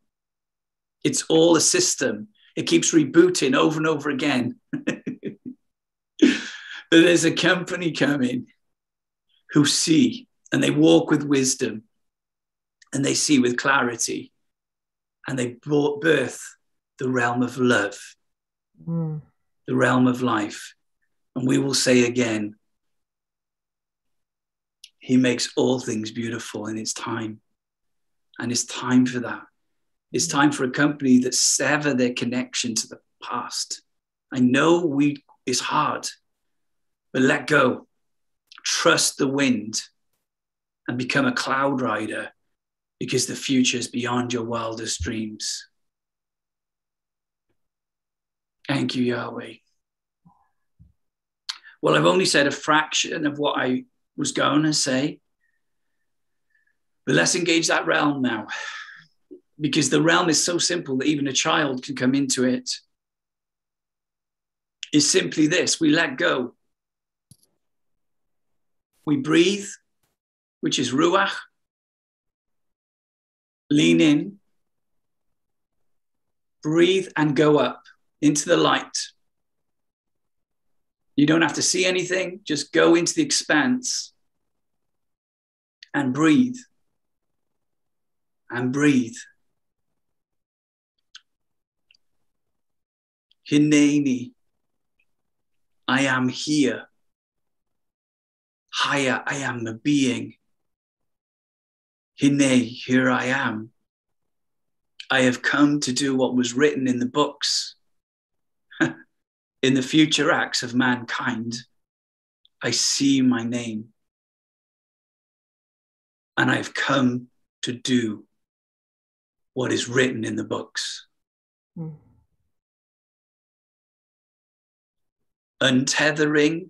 It's all a system. It keeps rebooting over and over again. But there's a company coming who see, and they walk with wisdom, and they see with clarity, and they brought birth the realm of love, the realm of life. And we will say again, he makes all things beautiful in its time. And it's time for that. It's time for a company that sever their connection to the past. I know it's hard, but let go. Trust the wind and become a cloud rider, because the future is beyond your wildest dreams. Thank you, Yahweh. Well, I've only said a fraction of what I was going to say, but let's engage that realm now, because the realm is so simple that even a child can come into it. It's simply this: we let go. We breathe, which is ruach. Lean in. Breathe and go up into the light. You don't have to see anything. Just go into the expanse and breathe. And breathe. Hineni. I am here. Haya, I am the being. Hine, here I am. I have come to do what was written in the books. In the future acts of mankind, I see my name. And I've come to do what is written in the books. Untethering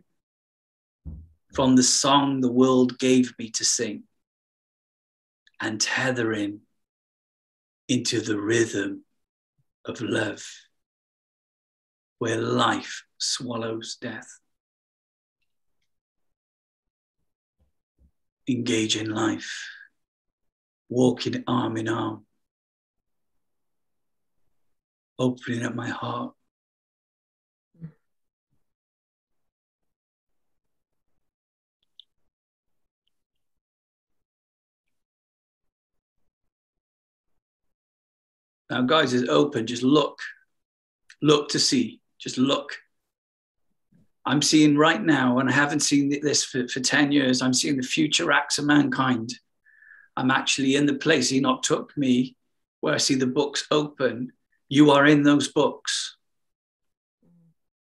from the song the world gave me to sing, and tethering into the rhythm of love, where life swallows death. Engage in life, walking arm in arm, opening up my heart. Now, guys, it's open. Just look. Look to see. Just look. I'm seeing right now, and I haven't seen this for 10 years, I'm seeing the future acts of mankind. I'm actually in the place Enoch took me, where I see the books open. You are in those books.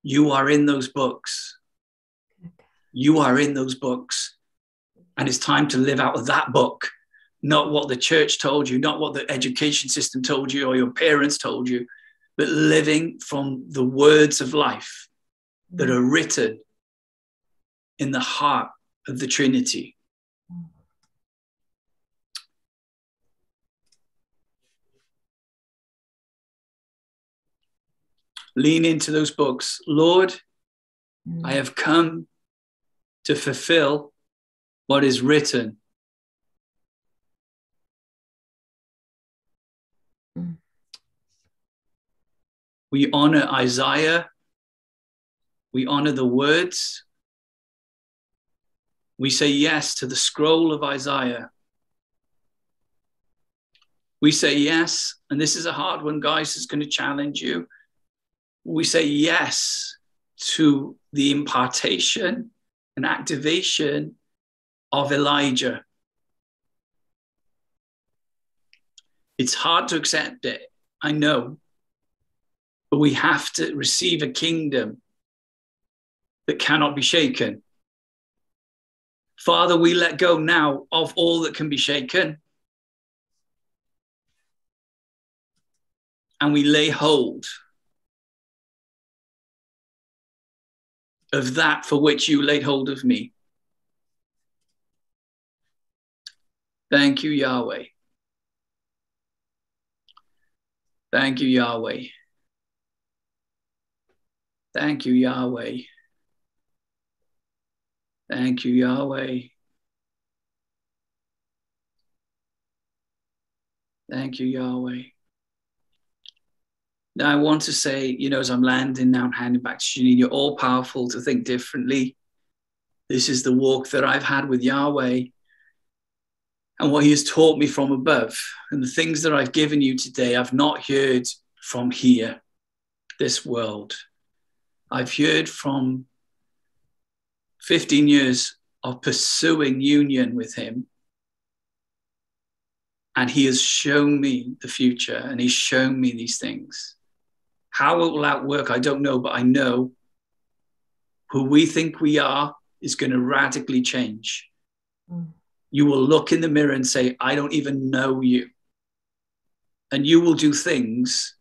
You are in those books. You are in those books. And it's time to live out of that book. Not what the church told you, not what the education system told you or your parents told you, but living from the words of life that are written in the heart of the Trinity. Lean into those books. Lord, I have come to fulfill what is written. We honor Isaiah. We honor the words. We say yes to the scroll of Isaiah. We say yes, and this is a hard one, guys, it's going to challenge you. We say yes to the impartation and activation of Elijah. It's hard to accept it, I know. But we have to receive a kingdom that cannot be shaken. Father, we let go now of all that can be shaken. and we lay hold of that for which you laid hold of me. Thank you, Yahweh. Thank you, Yahweh. Thank you, Yahweh. Thank you, Yahweh. Thank you, Yahweh. Now, I want to say, you know, as I'm landing now and handing back to Janine, you're all powerful to think differently. This is the walk that I've had with Yahweh and what he has taught me from above. And the things that I've given you today, I've not heard from here, this world. I've heard from 15 years of pursuing union with him. And he has shown me the future, and he's shown me these things. How it will outwork, I don't know, but I know who we think we are is going to radically change. Mm. You will look in the mirror and say, I don't even know you. And you will do things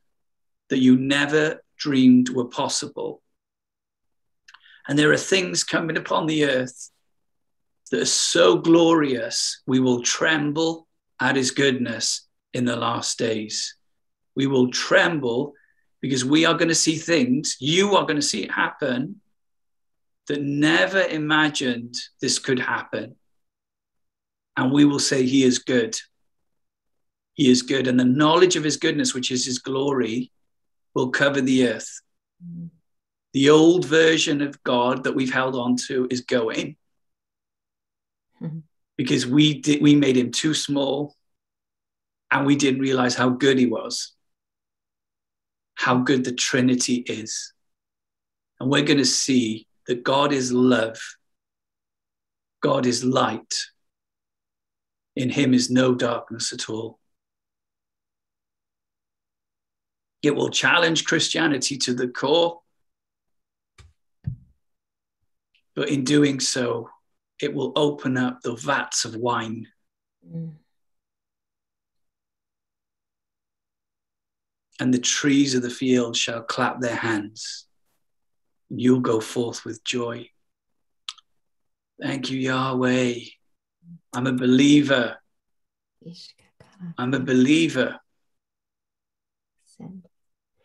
that you never dreamed were possible. And there are things coming upon the earth that are so glorious, we will tremble at his goodness in the last days. We will tremble because we are going to see things, you are going to see it happen, that never imagined this could happen. And we will say he is good. He is good. And the knowledge of his goodness, which is his glory, will cover the earth. The old version of God that we've held on to is going. Because we made him too small, and we didn't realize how good he was, how good the Trinity is. And we're going to see that God is love. God is light. In him is no darkness at all. It will challenge Christianity to the core, but in doing so, it will open up the vats of wine. Mm. And the trees of the field shall clap their hands. You'll go forth with joy. Thank you, Yahweh. I'm a believer. I'm a believer.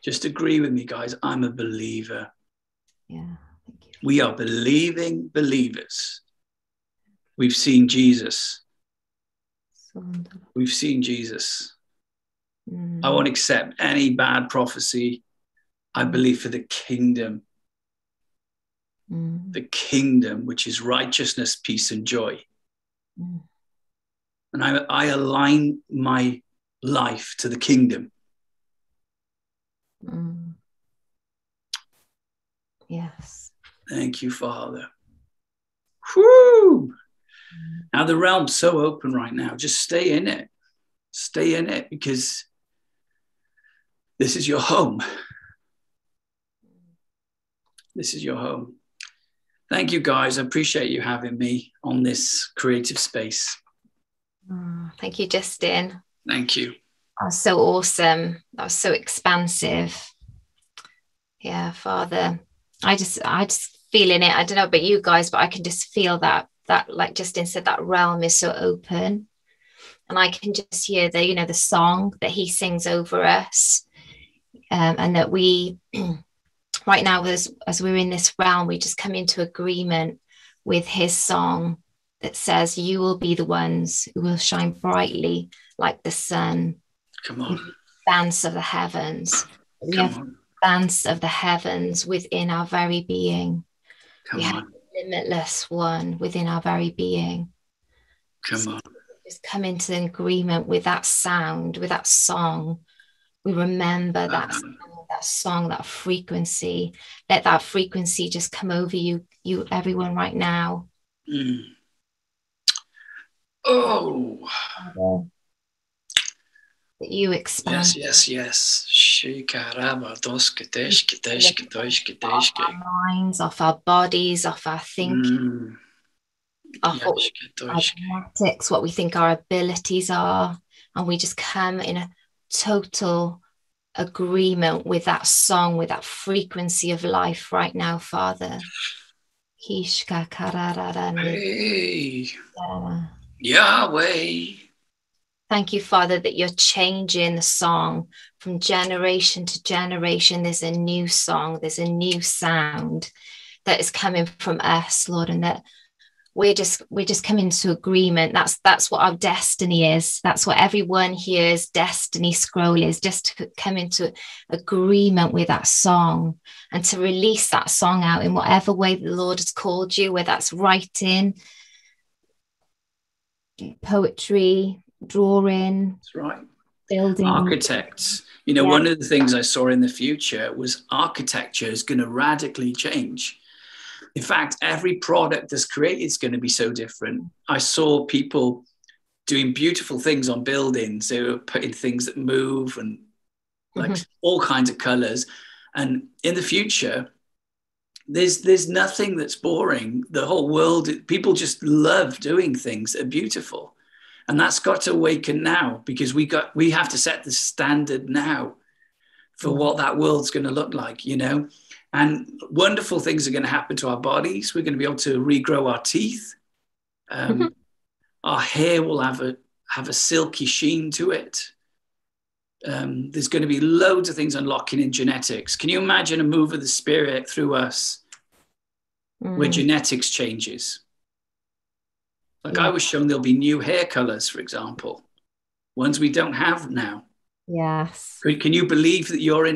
Just agree with me, guys. I'm a believer. Yeah, thank you. We are believing believers. We've seen Jesus. We've seen Jesus. Mm. I won't accept any bad prophecy. I believe for the kingdom. Mm. The kingdom, which is righteousness, peace, and joy. Mm. And I align my life to the kingdom. Mm. Yes. Thank you, Father. Whew. Now, the realm's so open right now. Just stay in it. Stay in it, because this is your home. This is your home. Thank you, guys. I appreciate you having me on this creative space. Oh, thank you, Justin. Thank you. That was so awesome. That was so expansive. Yeah, Father. I just feel in it. I don't know about you guys, but I can just feel that, like Justin said, that realm is so open, and I can just hear the, you know, the song that he sings over us, and that we right now, as we're in this realm, we just come into agreement with his song that says, you will be the ones who will shine brightly like the sun. Come on. Expanse of the heavens. We have expanse of the heavens within our very being. Come on. Limitless one within our very being. Come on. So just come into agreement with that sound, with that song. We remember that sound, that song, that frequency. Let that frequency just come over you everyone right now. Mm. Oh. That you expand. Yes, yes, yes. Off our minds, off our bodies, off our thinking, off our genetics, what we think our abilities are, and we just come in a total agreement with that song, with that frequency of life right now, Father. Hey. Yahweh. Thank you, Father, that you're changing the song from generation to generation. There's a new song, there's a new sound that is coming from us, Lord, and that we're just coming to agreement. That's what our destiny is. That's what everyone here's destiny scroll is, just to come into agreement with that song and to release that song out in whatever way the Lord has called you, whether that's writing, poetry, drawing. That's right. Building. Architects. You know, yeah. One of the things I saw in the future was architecture is going to radically change. In fact, every product that's created is going to be so different. I saw people doing beautiful things on buildings. They were putting things that move and like all kinds of colors. And in the future, there's nothing that's boring. The whole world, people just love doing things that are beautiful. And that's got to awaken now, because we have to set the standard now for what that world's going to look like, you know. And wonderful things are going to happen to our bodies. We're going to be able to regrow our teeth. Our hair will have a silky sheen to it. There's going to be loads of things unlocking in genetics. Can you imagine a move of the spirit through us where genetics changes? Like I was shown there'll be new hair colors, for example, ones we don't have now. Yes. Can you believe that you're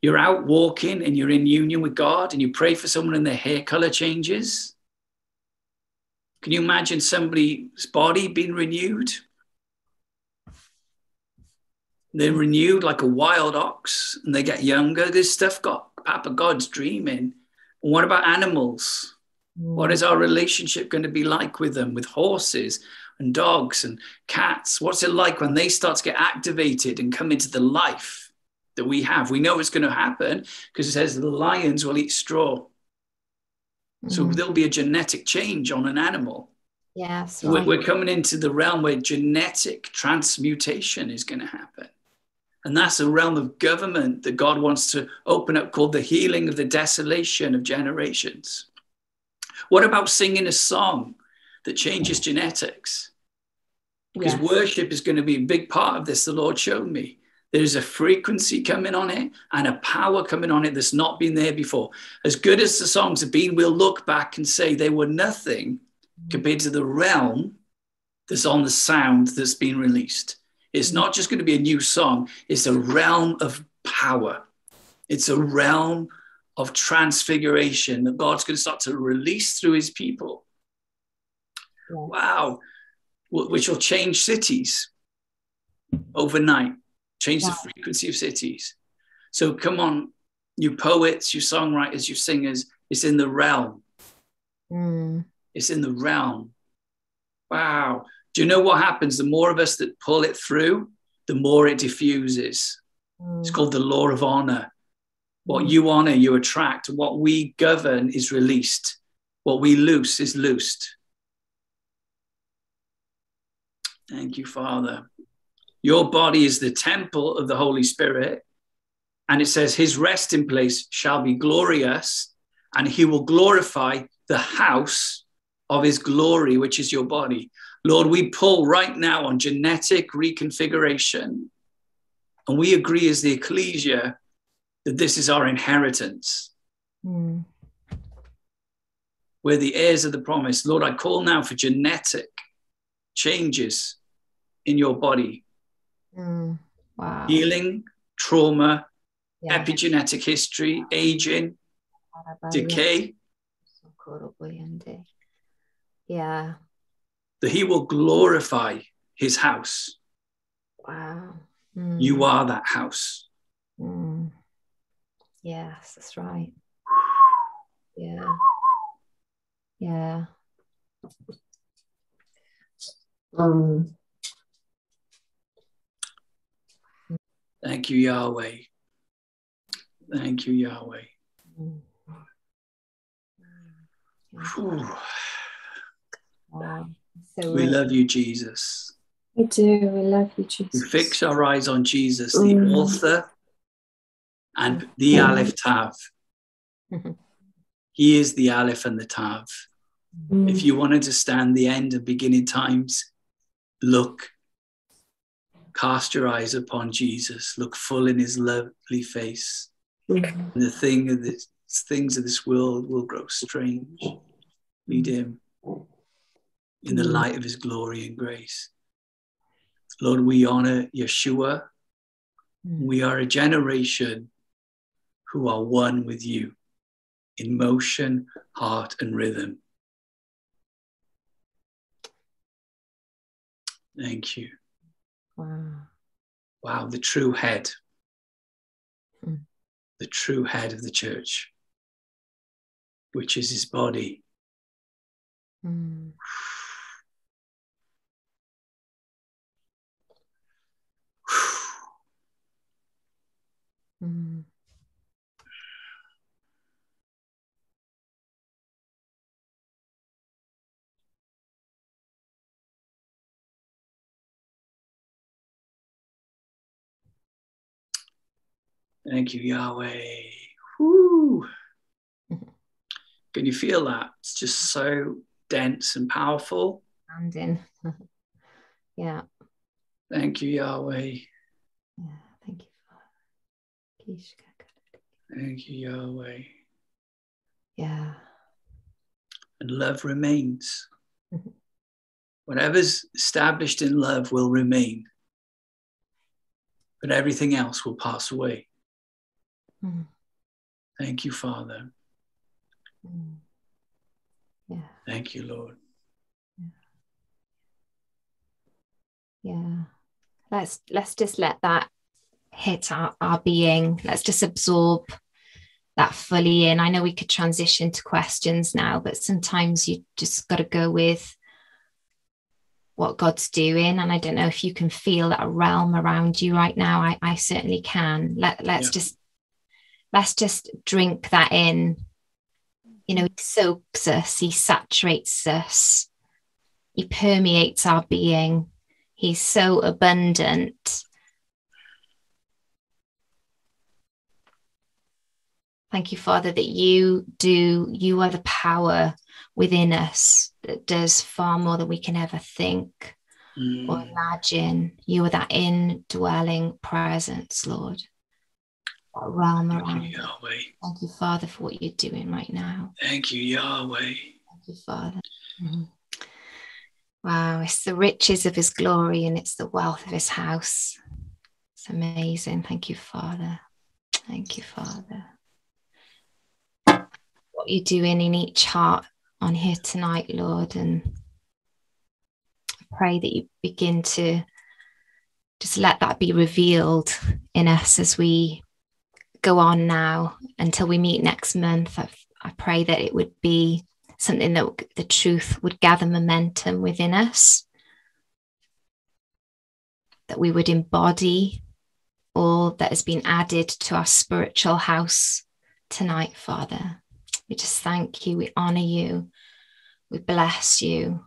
you're out walking and you're in union with God and you pray for someone and their hair color changes? Can you imagine somebody's body being renewed? They're renewed like a wild ox and they get younger. This stuff got Papa God's dreaming. And what about animals? What is our relationship going to be like with them, with horses and dogs and cats? What's it like when they start to get activated and come into the life that we have? We know it's going to happen because it says the lions will eat straw. So there'll be a genetic change on an animal. Yes, right. We're coming into the realm where genetic transmutation is going to happen. And that's a realm of government that God wants to open up, called the healing of the desolation of generations. What about singing a song that changes genetics? Because worship is going to be a big part of this, the Lord showed me. There's a frequency coming on it and a power coming on it that's not been there before. As good as the songs have been, we'll look back and say they were nothing compared to the realm that's on the sound that's been released. It's not just going to be a new song. It's a realm of power. It's a realm of transfiguration that God's going to start to release through his people. Wow. Which will change cities overnight, change the frequency of cities. So come on, you poets, you songwriters, you singers, it's in the realm. It's in the realm. Wow. Do you know what happens? The more of us that pull it through, the more it diffuses. It's called the law of honor. What you honor, you attract. What we govern is released. What we loose is loosed. Thank you, Father. Your body is the temple of the Holy Spirit. And it says his resting place shall be glorious, and he will glorify the house of his glory, which is your body. Lord, we pull right now on genetic reconfiguration. And we agree as the ecclesia that this is our inheritance. We're the heirs of the promise. Lord, I call now for genetic changes in your body. Wow. Healing, trauma, epigenetic history, aging, decay. That he will glorify his house. Wow. You are that house. Yes, that's right. Yeah. Yeah. Thank you, Yahweh. Thank you, Yahweh. Wow. So we love you, Jesus. We do. We love you, Jesus. We fix our eyes on Jesus, the author and the Aleph Tav. He is the Aleph and the Tav. If you want to understand the end and beginning times, look. Cast your eyes upon Jesus. Look full in his lovely face. And the things of this world will grow strange. Lead him in the light of his glory and grace. Lord, we honor Yeshua. We are a generation who are one with you in motion, heart, and rhythm. Thank you. Wow, the true head. The true head of the church, which is his body. Thank you, Yahweh. Woo. Can you feel that? It's just so dense and powerful. Yeah. Thank you, Yahweh. Yeah, thank you, Father. Thank you, Yahweh. Yeah. And love remains. Whatever's established in love will remain. But everything else will pass away. Thank you, Father. Yeah. Thank you, Lord. Yeah. Let's just let that hit our being. Let's just absorb that fully in. I know we could transition to questions now, but sometimes you just got to go with what God's doing. And I don't know if you can feel that realm around you right now. I certainly can. Let's just drink that in. You know, he soaks us, he saturates us, he permeates our being. He's so abundant. Thank you, Father, that you are the power within us that does far more than we can ever think or imagine. You are that indwelling presence, Lord. Realm around. Thank you, Yahweh. Thank you, Father, for what you're doing right now. Thank you, Yahweh. Thank you, Father. Wow, it's the riches of his glory and it's the wealth of his house. It's amazing. Thank you, Father. Thank you, Father. What you're doing in each heart on here tonight, Lord, and I pray that you begin to just let that be revealed in us as we go on now until we meet next month. I pray that it would be something that the truth would gather momentum within us, that we would embody all that has been added to our spiritual house tonight, Father. We just thank you, we honor you, we bless you.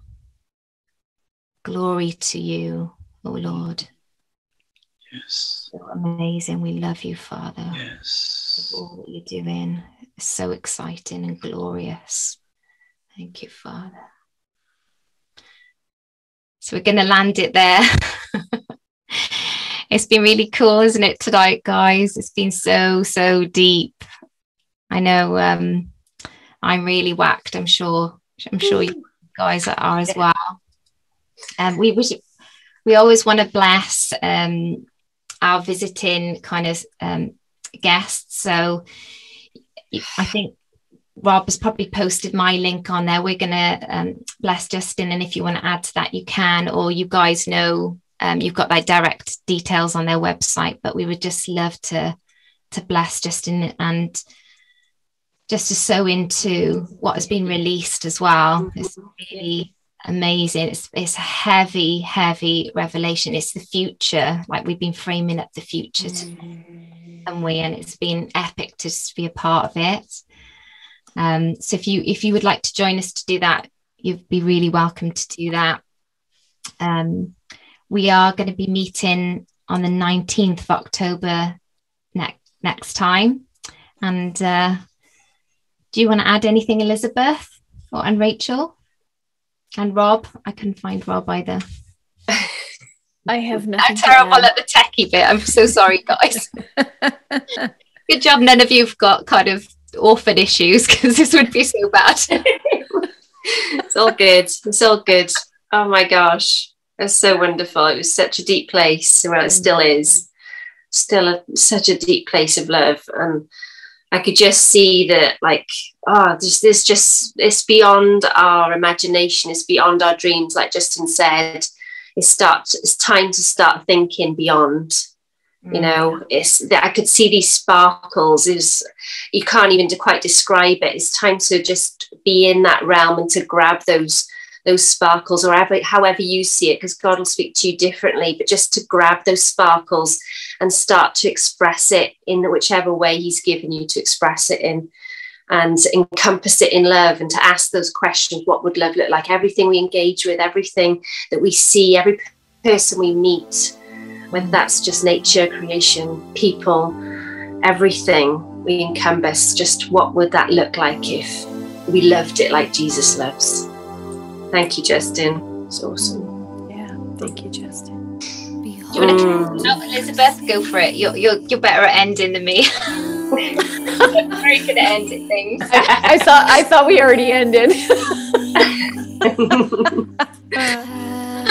Glory to you, O Lord. Yes. So amazing. We love you, Father. Yes. All that you're doing is so exciting and glorious. Thank you, Father. So we're going to land it there. It's been really cool, isn't it, tonight, guys? It's been so, so deep. I know I'm really whacked, I'm sure. I'm sure you guys are as well. And we always want to bless our visiting kind of guests. So I think Rob has probably posted my link on there. We're going to bless Justin. And if you want to add to that, you can, or you guys know you've got like direct details on their website, but we would just love to bless Justin and just to sow into what has been released as well. It's really amazing. It's a heavy revelation. It's the future, like we've been framing up the future and it's been epic to just be a part of it. So if you would like to join us to do that, you'd be really welcome to do that. we are going to be meeting on the 19th of October next time. And do you want to add anything, Elizabeth and Rachel and Rob? I couldn't find Rob either. I have nothing. I'm terrible at the techie bit. I'm so sorry, guys. Good job none of you've got kind of orphan issues, because this would be so bad. It's all good. It's all good. Oh my gosh. That's so wonderful. It was such a deep place. Well, it still is. Still such a deep place of love. And I could just see that, like, oh, there's just, it's beyond our imagination. It's beyond our dreams. Like Justin said, it's time to start thinking beyond. You know, it's that I could see these sparkles. Is you can't even quite describe it. It's time to just be in that realm and to grab those sparkles, or however you see it, because God will speak to you differently, but just to grab those sparkles and start to express it in whichever way he's given you to express it in, and encompass it in love, and to ask those questions. What would love look like? Everything we engage with, everything that we see, every person we meet, whether that's just nature, creation, people, everything we encompass, just what would that look like if we loved it like Jesus loves? Thank you, Justin. It's awesome. Yeah, thank you, Justin. Do you want to no, Elizabeth, go for it. You're better at ending than me. Very good at ending things. I thought we already ended.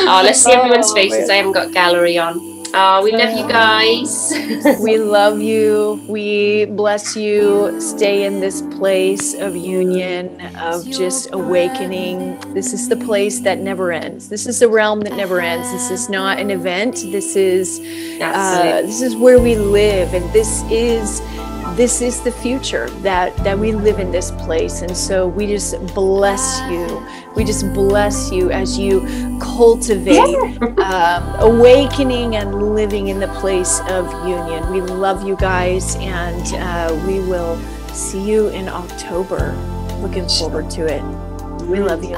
Oh, let's see everyone's faces. I haven't got gallery on. Oh, we love you guys. We love you. We bless you. Stay in this place of union, of just awakening. This is the place that never ends. This is the realm that never ends. This is not an event. This is where we live, and this is the future that we live in, this place. And so we just bless you. We just bless you as you cultivate awakening and living in the place of union. We love you guys, and we will see you in October. Looking forward to it. We love you.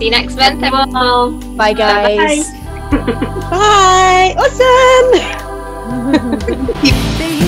See you next month, everyone. Bye, guys. Bye. Awesome.